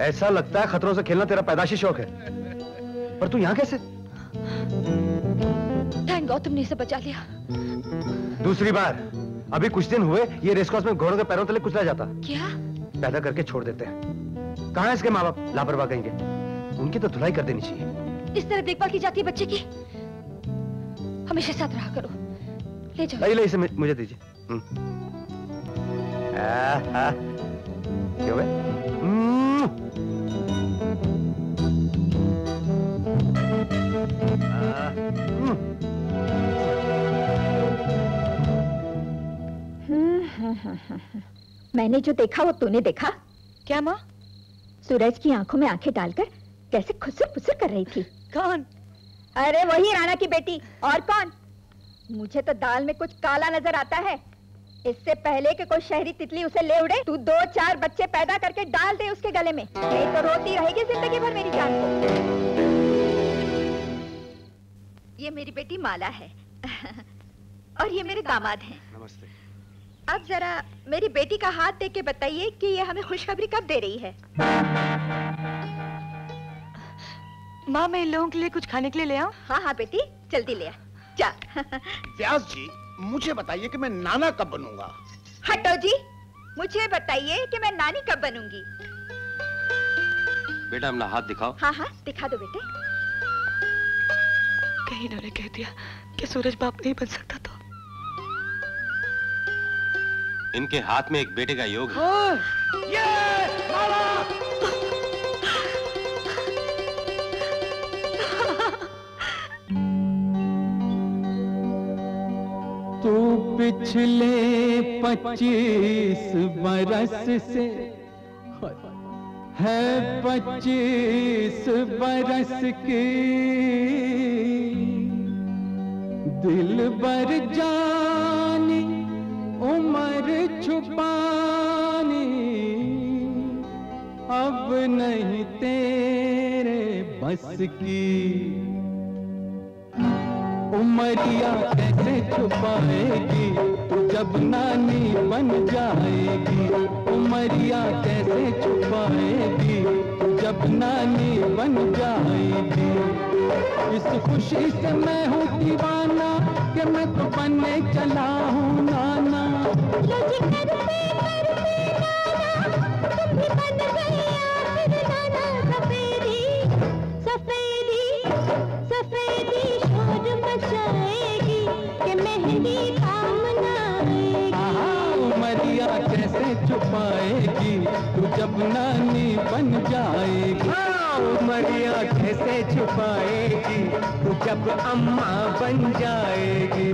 ऐसा लगता है खतरों से खेलना तेरा पैदाशी शौक है, पर तू यहाँ कैसे? थैंक गॉड तुमने इसे बचा लिया। दूसरी बार, अभी कुछ दिन हुए ये रेस कोर्स में घोड़ों के पैरों तले कुचला जाता। क्या? पैदा करके छोड़ देते हैं। कहाँ इसके माँ बाप लापरवाह कहेंगे, उनकी तो धुलाई कर देनी चाहिए। इस तरह देखभाल की जाती है बच्चे की। हमेशा साथ रहा करो। ले जाओ। ले ले इसे मुझे दीजिए। क्यों बे? मैंने जो देखा वो तूने देखा क्या माँ? सूरज की आंखों में आंखें डालकर कैसे खुसर फुसर कर रही थी। कौन? अरे वही राणा की बेटी, और कौन। मुझे तो दाल में कुछ काला नजर आता है। इससे पहले कि कोई शहरी तितली उसे ले उड़े, तू दो चार बच्चे पैदा करके डाल दे उसके गले में, नहीं तो रोती रहेगी जिंदगी भर मेरी जान को। ये मेरी बेटी माला है और ये मेरे दामाद हैं। नमस्ते। अब जरा मेरी बेटी का हाथ देख के बताइए कि ये हमें खुशखबरी कब दे रही है। माँ मैं इन लोगों के लिए कुछ खाने के लिए ले आऊं? हाँ हाँ बेटी जल्दी ले आ। व्यास जी मुझे बताइए कि मैं नाना कब बनूंगा। हटो जी, मुझे बताइए कि मैं नानी कब बनूंगी। बेटा अपना हाथ दिखाओ। हाँ हाँ दिखा दो बेटे। कहीं इन्होंने कह दिया कि सूरज बाप नहीं बन सकता तो। इनके हाथ में एक बेटे का योग है। ये माला! तू पिछले पच्चीस बरस से है पच्चीस बरस की दिल भर जानी उम्र छुपानी अब नहीं तेरे बस की। उमरिया कैसे छुपाएगी जब नानी बन जाएगी। उमरिया कैसे छुपाएगी जब नानी बन जाएगी। इस खुशी से मैं हूँ दीवाना कि मैं तो बनने चला हूँ नाना। उमरिया कैसे छुपाएगी तू जब नानी बन जाएगी। उमरिया कैसे छुपाएगी तू जब अम्मा बन जाएगी।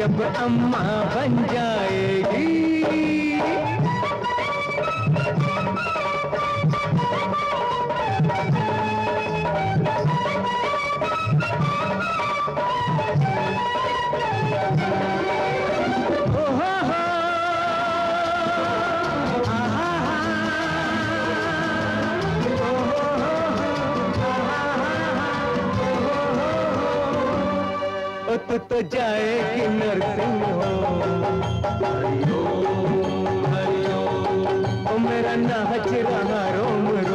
जब अम्मा बन जाएगी। तू तो जाएगी नरसिंह हो मेरा नाच रहा रोम रोम।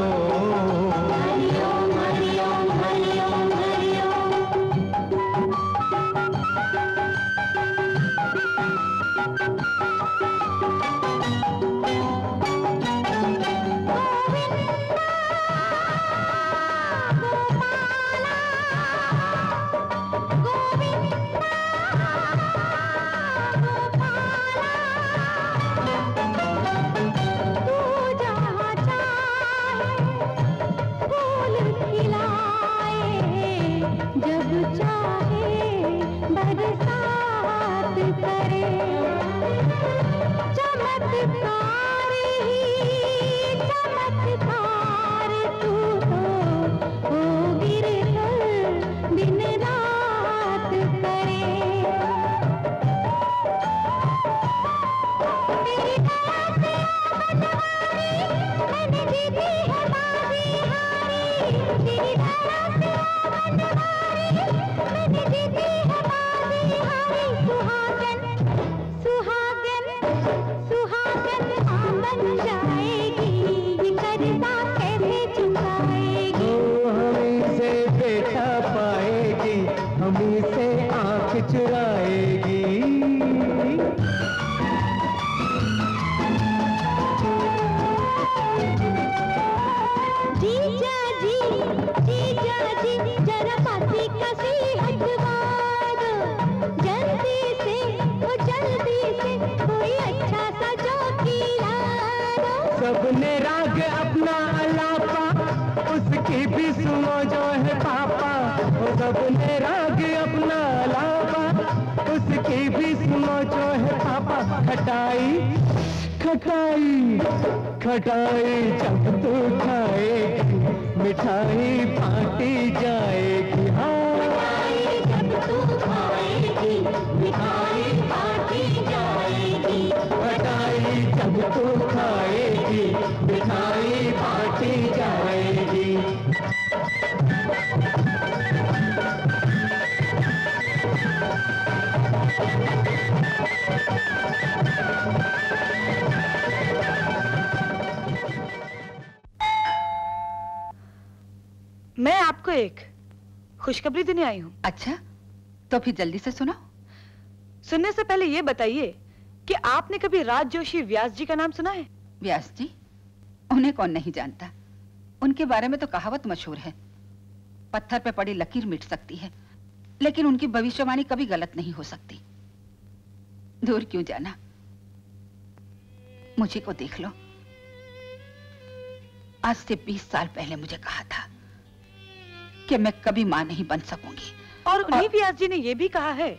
Hey! खटाई खटाई जब तू खाए मिठाई बांटी जाएगी, खटाई जब तू खाएगी मिठाई बांटी जाएगी, खटाई जब तू खाएगी मिठाई बांटी जाएगी। मैं आपको एक खुशखबरी देने आई हूँ। अच्छा, तो फिर जल्दी से सुनाओ। सुनने से पहले ये बताइए कि आपने कभी राज जोशी व्यास जी का नाम सुना है? व्यास जी? उन्हें कौन नहीं जानता। उनके बारे में तो कहावत मशहूर है, पत्थर पे पड़ी लकीर मिट सकती है लेकिन उनकी भविष्यवाणी कभी गलत नहीं हो सकती। दूर क्यों जाना, मुझे को देख लो। आज से बीस साल पहले मुझे कहा था कि मैं कभी माँ नहीं बन सकूंगी। और उन्हीं व्यास जी ने यह भी कहा है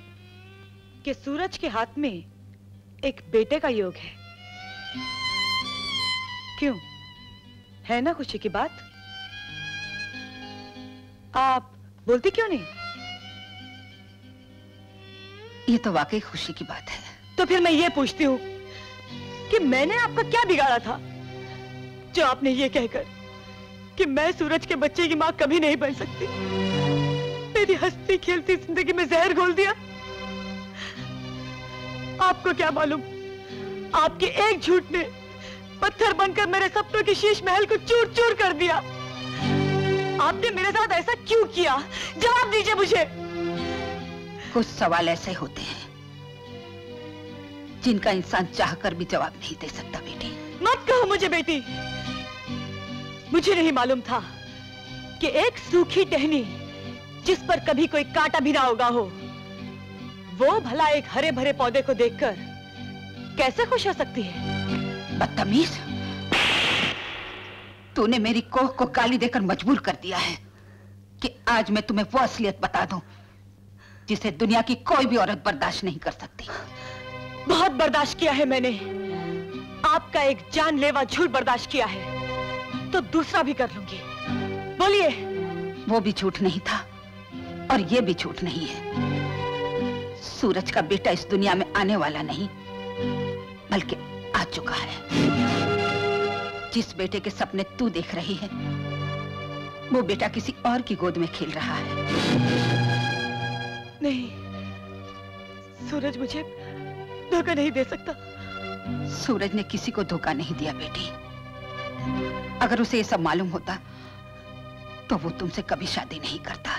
कि सूरज के हाथ में एक बेटे का योग है। क्यों, है ना खुशी की बात? आप बोलती क्यों नहीं? ये तो वाकई खुशी की बात है। तो फिर मैं ये पूछती हूँ कि मैंने आपका क्या बिगाड़ा था जो आपने ये कहकर कि मैं सूरज के बच्चे की माँ कभी नहीं बन सकती, मेरी हंसती खेलती जिंदगी में जहर घोल दिया? आपको क्या मालूम, आपके एक झूठ ने पत्थर बनकर मेरे सपनों के शीश महल को चूर चूर कर दिया। आपने मेरे साथ ऐसा क्यों किया, जवाब दीजिए मुझे। कुछ सवाल ऐसे होते हैं जिनका इंसान चाहकर भी जवाब नहीं दे सकता। बेटी मत कहो मुझे बेटी, मुझे नहीं मालूम था कि एक सूखी टहनी जिस पर कभी कोई कांटा भी ना होगा हो, वो भला एक हरे भरे पौधे को देखकर कैसे खुश हो सकती है। बदतमीज, तूने मेरी कोख को गाली देकर मजबूर कर दिया है कि आज मैं तुम्हें वो असलियत बता दूं जिसे दुनिया की कोई भी औरत बर्दाश्त नहीं कर सकती। बहुत बर्दाश्त किया है मैंने, आपका एक जानलेवा झूठ बर्दाश्त किया है तो दूसरा भी कर लूंगी। बोलिए। वो भी झूठ नहीं था और ये भी झूठ नहीं है। सूरज का बेटा इस दुनिया में आने वाला नहीं बल्कि आ चुका है। जिस बेटे के सपने तू देख रही है वो बेटा किसी और की गोद में खेल रहा है। नहीं, सूरज मुझे धोखा नहीं दे सकता। सूरज ने किसी को धोखा नहीं दिया बेटी। अगर उसे ये सब मालूम होता तो वो तुमसे कभी शादी नहीं करता,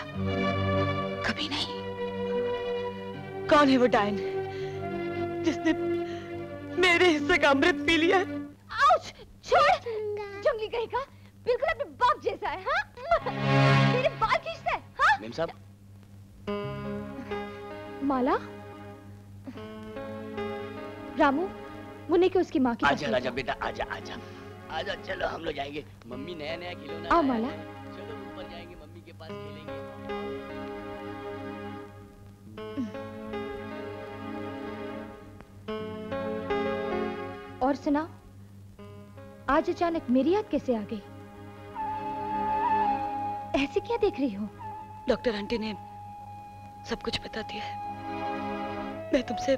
कभी नहीं। कौन है वो डायन जिसने मेरे हिस्से का अमृत पी लिया? आउच! छोड़! जंगली कहीं का, बिल्कुल अपने बाप जैसा है। हाँ? मेरे बाल खींचता है। हाँ? मेम साहब। माला, रामू, मुन्ने के उसकी माँ की। आजा आजा बेटा, आजा आजा आजा, चलो हम लोग जाएंगे। मम्मी नया नया खिलौना। आओ माला, चलो ऊपर जाएंगे, मम्मी के पास खेलेंगे। और सुना, आज अचानक मेरी याद कैसे आ गई? ऐसे क्या देख रही हो? डॉक्टर आंटी ने सब कुछ बता दिया है। मैं तुमसे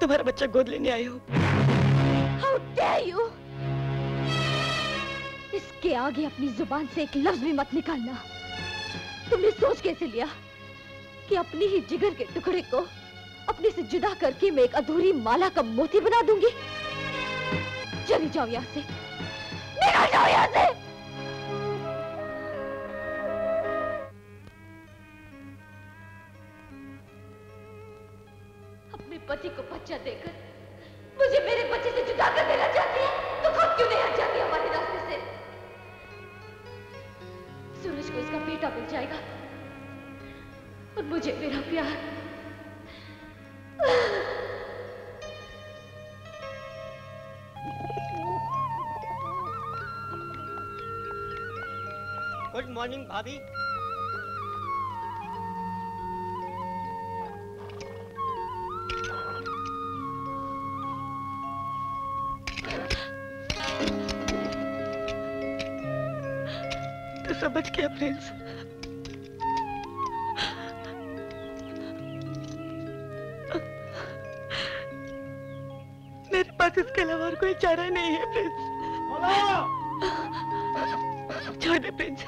तुम्हारा बच्चा गोद लेने आई हूँ। How dare you! इसके आगे अपनी जुबान से एक लफ्ज भी मत निकालना। तुमने सोच कैसे लिया कि अपनी ही जिगर के टुकड़े को अपने से जुदा करके मैं एक अधूरी माला का मोती बना दूंगी? चले जाओ यहाँ से, निकल जाओ यहाँ से। अपने पति को बच्चा देकर मुझे मेरे बच्चे से जुदा कर देना चाहती है, तो खुद क्यों नहीं हट जाती हमारे रास्ते से? बेटा मिल जाएगा और मुझे मेरा प्यार। गुड मॉर्निंग भाभी। सब बच गया प्रिंस। मेरे पास इसके अलावा कोई चारा नहीं है प्रिंस। छोड़ दे प्रिंस,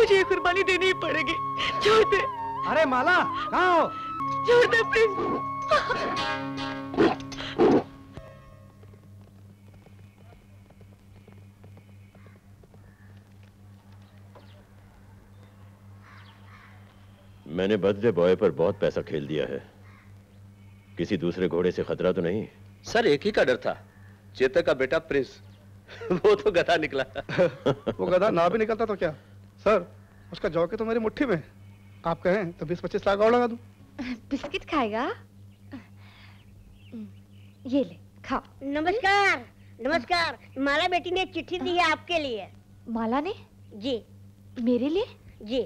मुझे ये कुर्बानी देनी ही पड़ेगी। छोड़ दे। अरे माला कहाँ हो? छोड़ दे प्रिंस। मैंने बर्थडे बॉय पर बहुत पैसा खेल दिया है। किसी दूसरे घोड़े से खतरा तो नहीं? सर एक ही का डर था, चेतक का बेटा प्रिंस। वो तो गधा निकला। वो गधा ना भी निकलता तो क्या सर, उसका जौके तो मेरी मुट्ठी में। आप कहें तो बीस पच्चीस लाख और लगा दूं। बिस्किट खाएगा? ये ले खा। नमस्कार नमस्कार, माला बेटी ने चिट्ठी दी है आपके लिए। माला ने? जी। मेरे लिए? जी।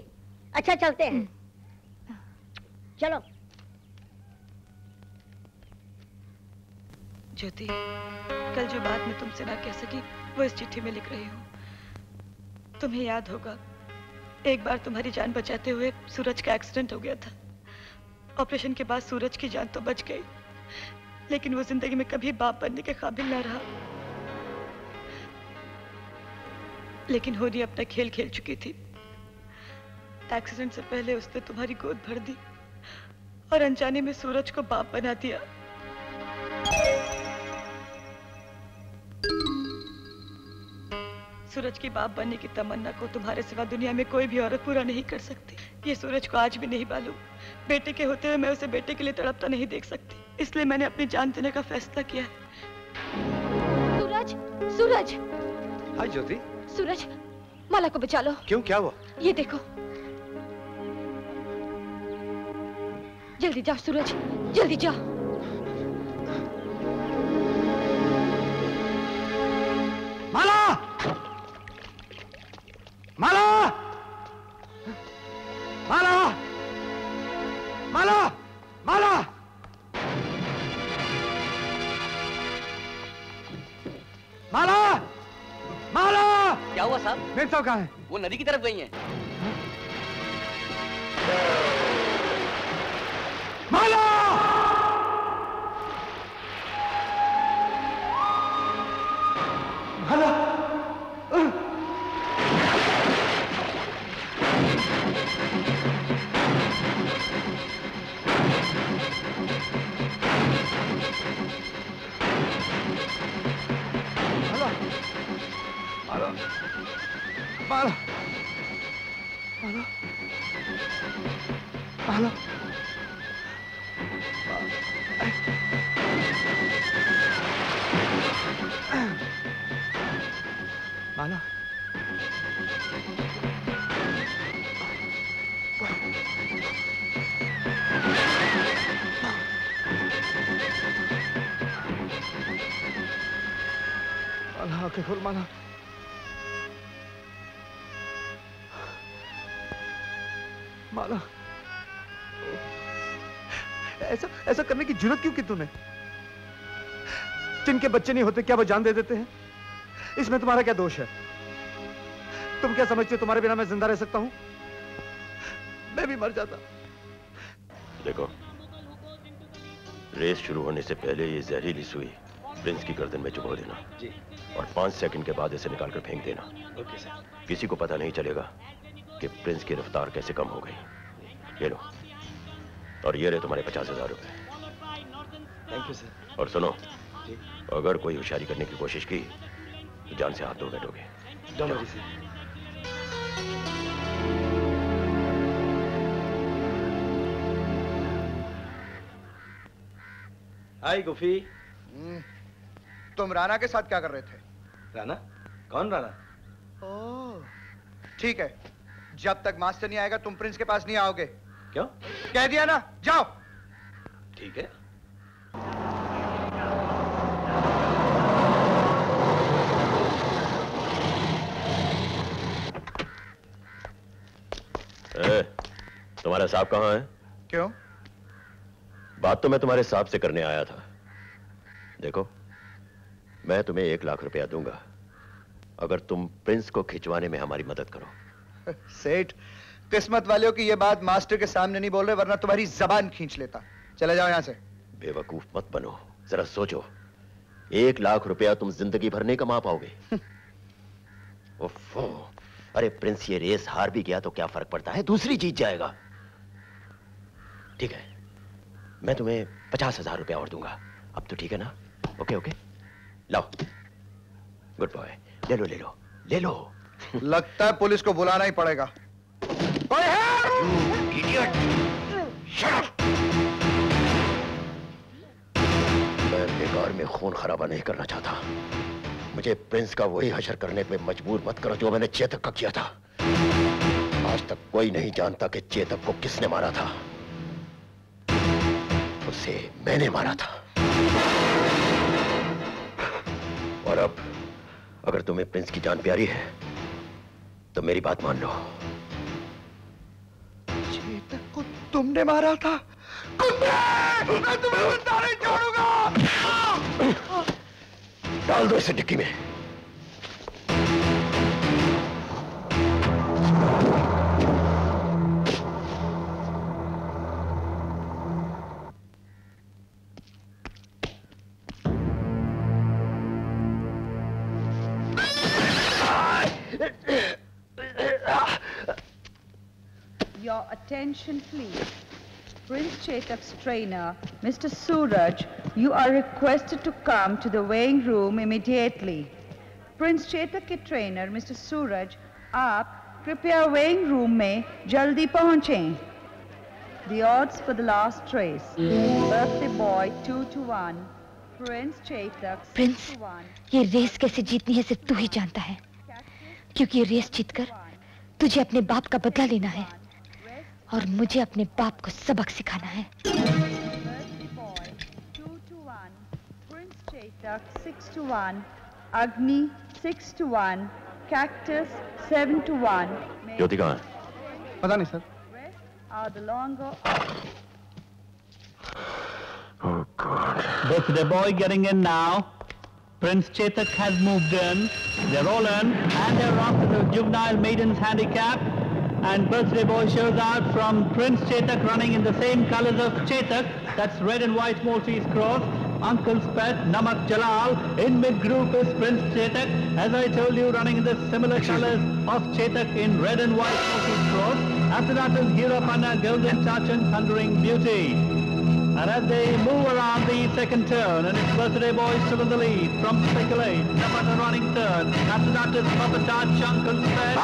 अच्छा चलते हैं, चलो। ज्योति, कल जो बात मैं तुमसे ना कह सकी वो इस चिट्ठी में लिख रही हूँ। तुम्हें याद होगा एक बार तुम्हारी जान बचाते हुए सूरज का एक्सीडेंट हो गया था। ऑपरेशन के बाद सूरज की जान तो बच गई, लेकिन वो जिंदगी में कभी बाप बनने के काबिल ना रहा। लेकिन होनी अपना खेल खेल चुकी थी। एक्सीडेंट से पहले उसने तुम्हारी गोद भर दी और अनजाने में सूरज को बाप बना दिया। सूरज की बाप बनने की तमन्ना को तुम्हारे सिवा दुनिया में कोई भी औरत पूरा नहीं कर सकती। ये सूरज को आज भी नहीं मालूम। बेटे के होते हुए मैं उसे बेटे के लिए तड़पता नहीं देख सकती, इसलिए मैंने अपनी जान देने का फैसला किया है। सूरज, सूरज। हाय ज्योति। सूरज, माला को बचा लो। क्यों, क्या हुआ? ये देखो। जल्दी जाओ सूरज, जल्दी जाओ। माला, माला, माला, माला, माला। माला, माला। क्या हुआ साहब? मेरे साहब कहाँ हैं? वो नदी की तरफ गई हैं। माला! माला! माला! माला! माला! माला! माला, माला आंखें खोल माला। माला, ऐसा ऐसा करने की जरूरत क्यों की तूने? जिनके बच्चे नहीं होते क्या वो जान दे देते हैं? इसमें तुम्हारा क्या दोष है? तुम क्या समझते हो तुम्हारे बिना मैं जिंदा रह सकता हूं? मैं भी मर जाता। देखो, रेस शुरू होने से पहले ये जहरीली सुई प्रिंस की गर्दन में चुभो देना जी। और पांच सेकंड के बाद इसे निकालकर फेंक देना। Okay sir. किसी को पता नहीं चलेगा कि प्रिंस की रफ्तार कैसे कम हो गई। ये लो, और ये रहे तुम्हारे पचास हजार रुपए। Thank you sir. और सुनो जी। अगर कोई होशियारी करने की कोशिश की तो जान से हाथ धो बैठोगे। हाय गुफी। तुम राणा के साथ क्या कर रहे थे? राणा? कौन राणा? ओह ठीक है, जब तक मास्टर नहीं आएगा तुम प्रिंस के पास नहीं आओगे। क्यों? कह दिया ना, जाओ। ठीक है। ए, तुम्हारा साहब कहाँ है? क्यों? बात तो मैं तुम्हारे साहब से करने आया था। देखो, मैं तुम्हें एक लाख रुपया दूंगा अगर तुम प्रिंस को खिंचवाने में हमारी मदद करो। सेठ, किस्मत वालों की ये बात मास्टर के सामने नहीं बोल रहे, वरना तुम्हारी जबान खींच लेता। चले जाओ यहाँ से। बेवकूफ मत बनो, जरा सोचो। एक लाख रुपया तुम जिंदगी भर नहीं कमा पाओगे। ओफो, अरे प्रिंस ये रेस हार भी गया तो क्या फर्क पड़ता है, दूसरी जीत जाएगा। ठीक है, मैं तुम्हें पचास हजार रुपया और दूंगा। अब तो ठीक है ना? ओके ओके, लाओ। गुड बॉय, ले लो ले लो ले लो। लगता है पुलिस को बुलाना ही पड़ेगा। इडियट! मैं बेकार में खून खराबा नहीं करना चाहता। मुझे प्रिंस का वही हशर करने पे मजबूर मत करो जो मैंने चेतक का किया था। आज तक कोई नहीं जानता कि चेतक को किसने मारा था। उसे मैंने मारा था। और अब अगर तुम्हें प्रिंस की जान प्यारी है तो मेरी बात मान लो। चेतक को तुमने मारा था? कुत्ते, मैं तुम्हें जिंदा नहीं छोड़ूंगा। डाल दो इसे डिक्की में। Your attention, please. Prince Chetak's trainer, Mister Suraj, you are requested to come to the weighing room immediately. Prince Chetak के trainer, Mister Suraj, आप कृपया weighing room में जल्दी पहुँचें. The odds for the last race: birthday boy two to one, Prince Chetak six to one. Prince, ये रेस कैसे जीतनी है सिर्फ तू ही जानता है, क्योंकि ये रेस जीतकर तुझे अपने बाप का बदला लेना है और मुझे अपने बाप को सबक सिखाना है। ज्योति कहाँ है? पता नहीं sir. Oh God. This the boy getting in now. Prince Chetak has moved in. They're all in, and they're after the juvenile maidens handicap. And birthday boy shows out from Prince Chetak, running in the same colors of Chetak. That's red and white Maltese cross. Uncle's pet, Namak Jalal. In mid-group is Prince Chetak. As I told you, running in the similar colors of Chetak in red and white Maltese cross. After that is Girapanna, Golden Chachan, Thundering Beauty. And as they move around the second turn, and it's birthday boy still in the lead from Speculate. Namat running third. After that is Mapatat, Shankal's pet.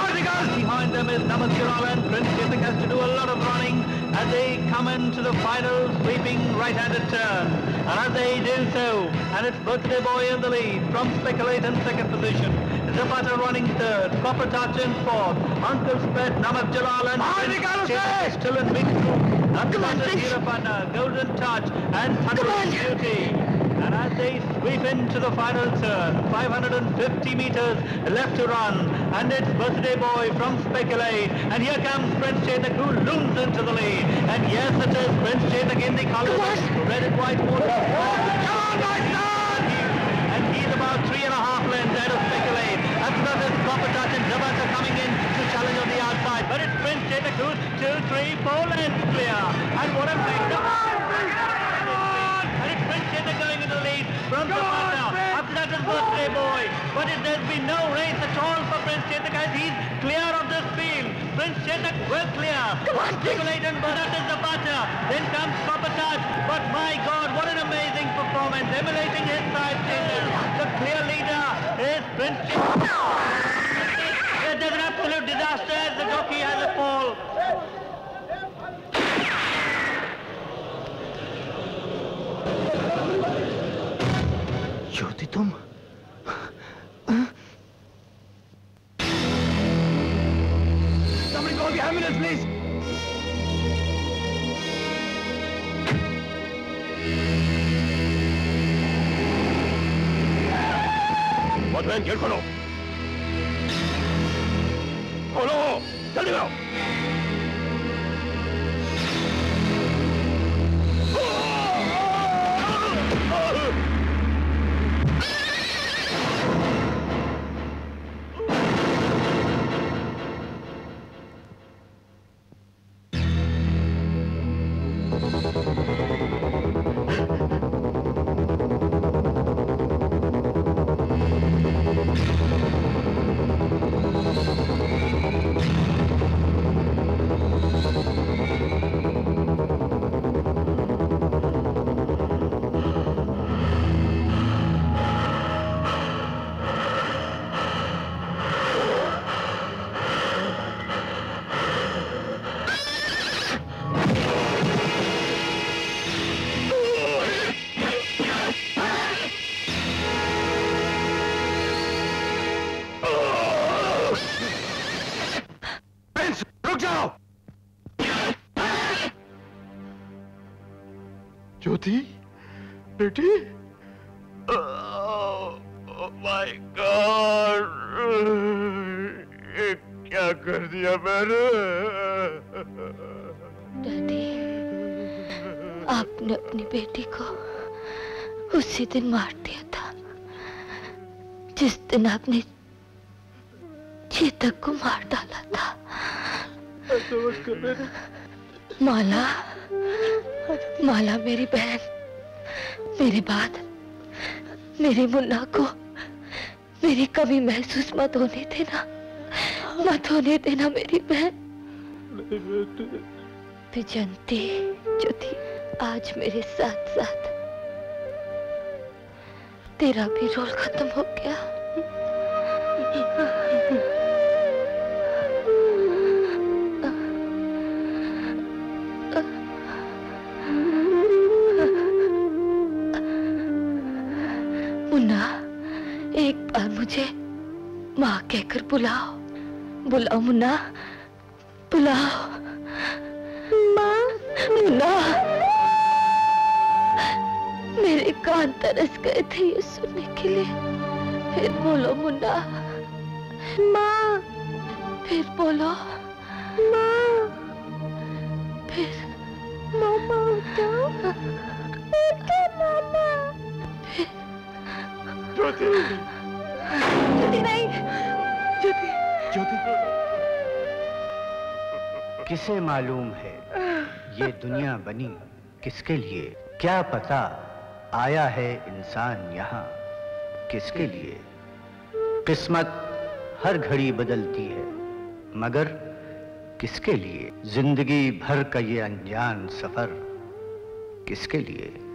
Behind them is Namat Jalal, and Prince Chetak has to do a lot of running as they come into the final sweeping right-handed turn. And as they do so, and it's birthday boy in the lead from Speculate in second position. Zapata running third, Mapatat in fourth. Uncle's pet, Namat Jalal, and Prince Chetak still in mid-group. Come on, Girapanna, Golden Touch, and Thundering Beauty. And as they sweep into the final turn, five hundred fifty meters left to run. And it's birthday boy from Speculate. And here comes Prince Chetak, who looms into the lead. And yes, it is Prince Chetak in the colours of red and white water. And he's about three and a half lengths ahead of Speculate. And that is Proper Touch and Zabata coming in to challenge on the outside. But it's Prince Chetak who's two, three, four lengths clear. And what a break! Come on! And it's Prince Chetak going into the lead from the now. After that is birthday boy. But it, there's been no race at all for Prince Chetak as he's clear of this field. Prince Chetak well clear. Come on, Speculate and Bharat is the batter. Then comes Papataj. But my God, what an amazing performance. Emulating his side changes. The clear leader is Prince Chetak. There's an absolute disaster as the jockey has a fall. Jyoti तुम Call the ambulance, please. What man, get karo. Oh no, jaldi karo. बेटी, ओह माय गॉड, ये क्या कर दिया मैंने? दादी, आपने अपनी बेटी को उसी दिन मार दिया था, जिस दिन आपने चेतक को मार डाला था। माला, माला मेरी बहन, मेरे बाद मेरे मुन्ना को मेरी कमी महसूस मत होने देना, मत होने देना मेरी बहन। तू जानती जो थी आज मेरे साथ साथ तेरा भी रोल खत्म हो गया। मुझे माँ कहकर बुलाओ, बुलाओ मुन्ना, बुलाओ माँ। मुन्ना, मेरे कान तरस गए थे ये सुनने के लिए। फिर बोलो मुन्ना, माँ, फिर बोलो माँ, फिर मामा उठा, उठा मामा, फिर ज्योति। ज्योति नहीं, ज्योति, ज्योति। किसे मालूम है ये दुनिया बनी किसके लिए? क्या पता आया है इंसान यहाँ किसके लिए? किस्मत हर घड़ी बदलती है, मगर किसके लिए? जिंदगी भर का ये अनजान सफर किसके लिए?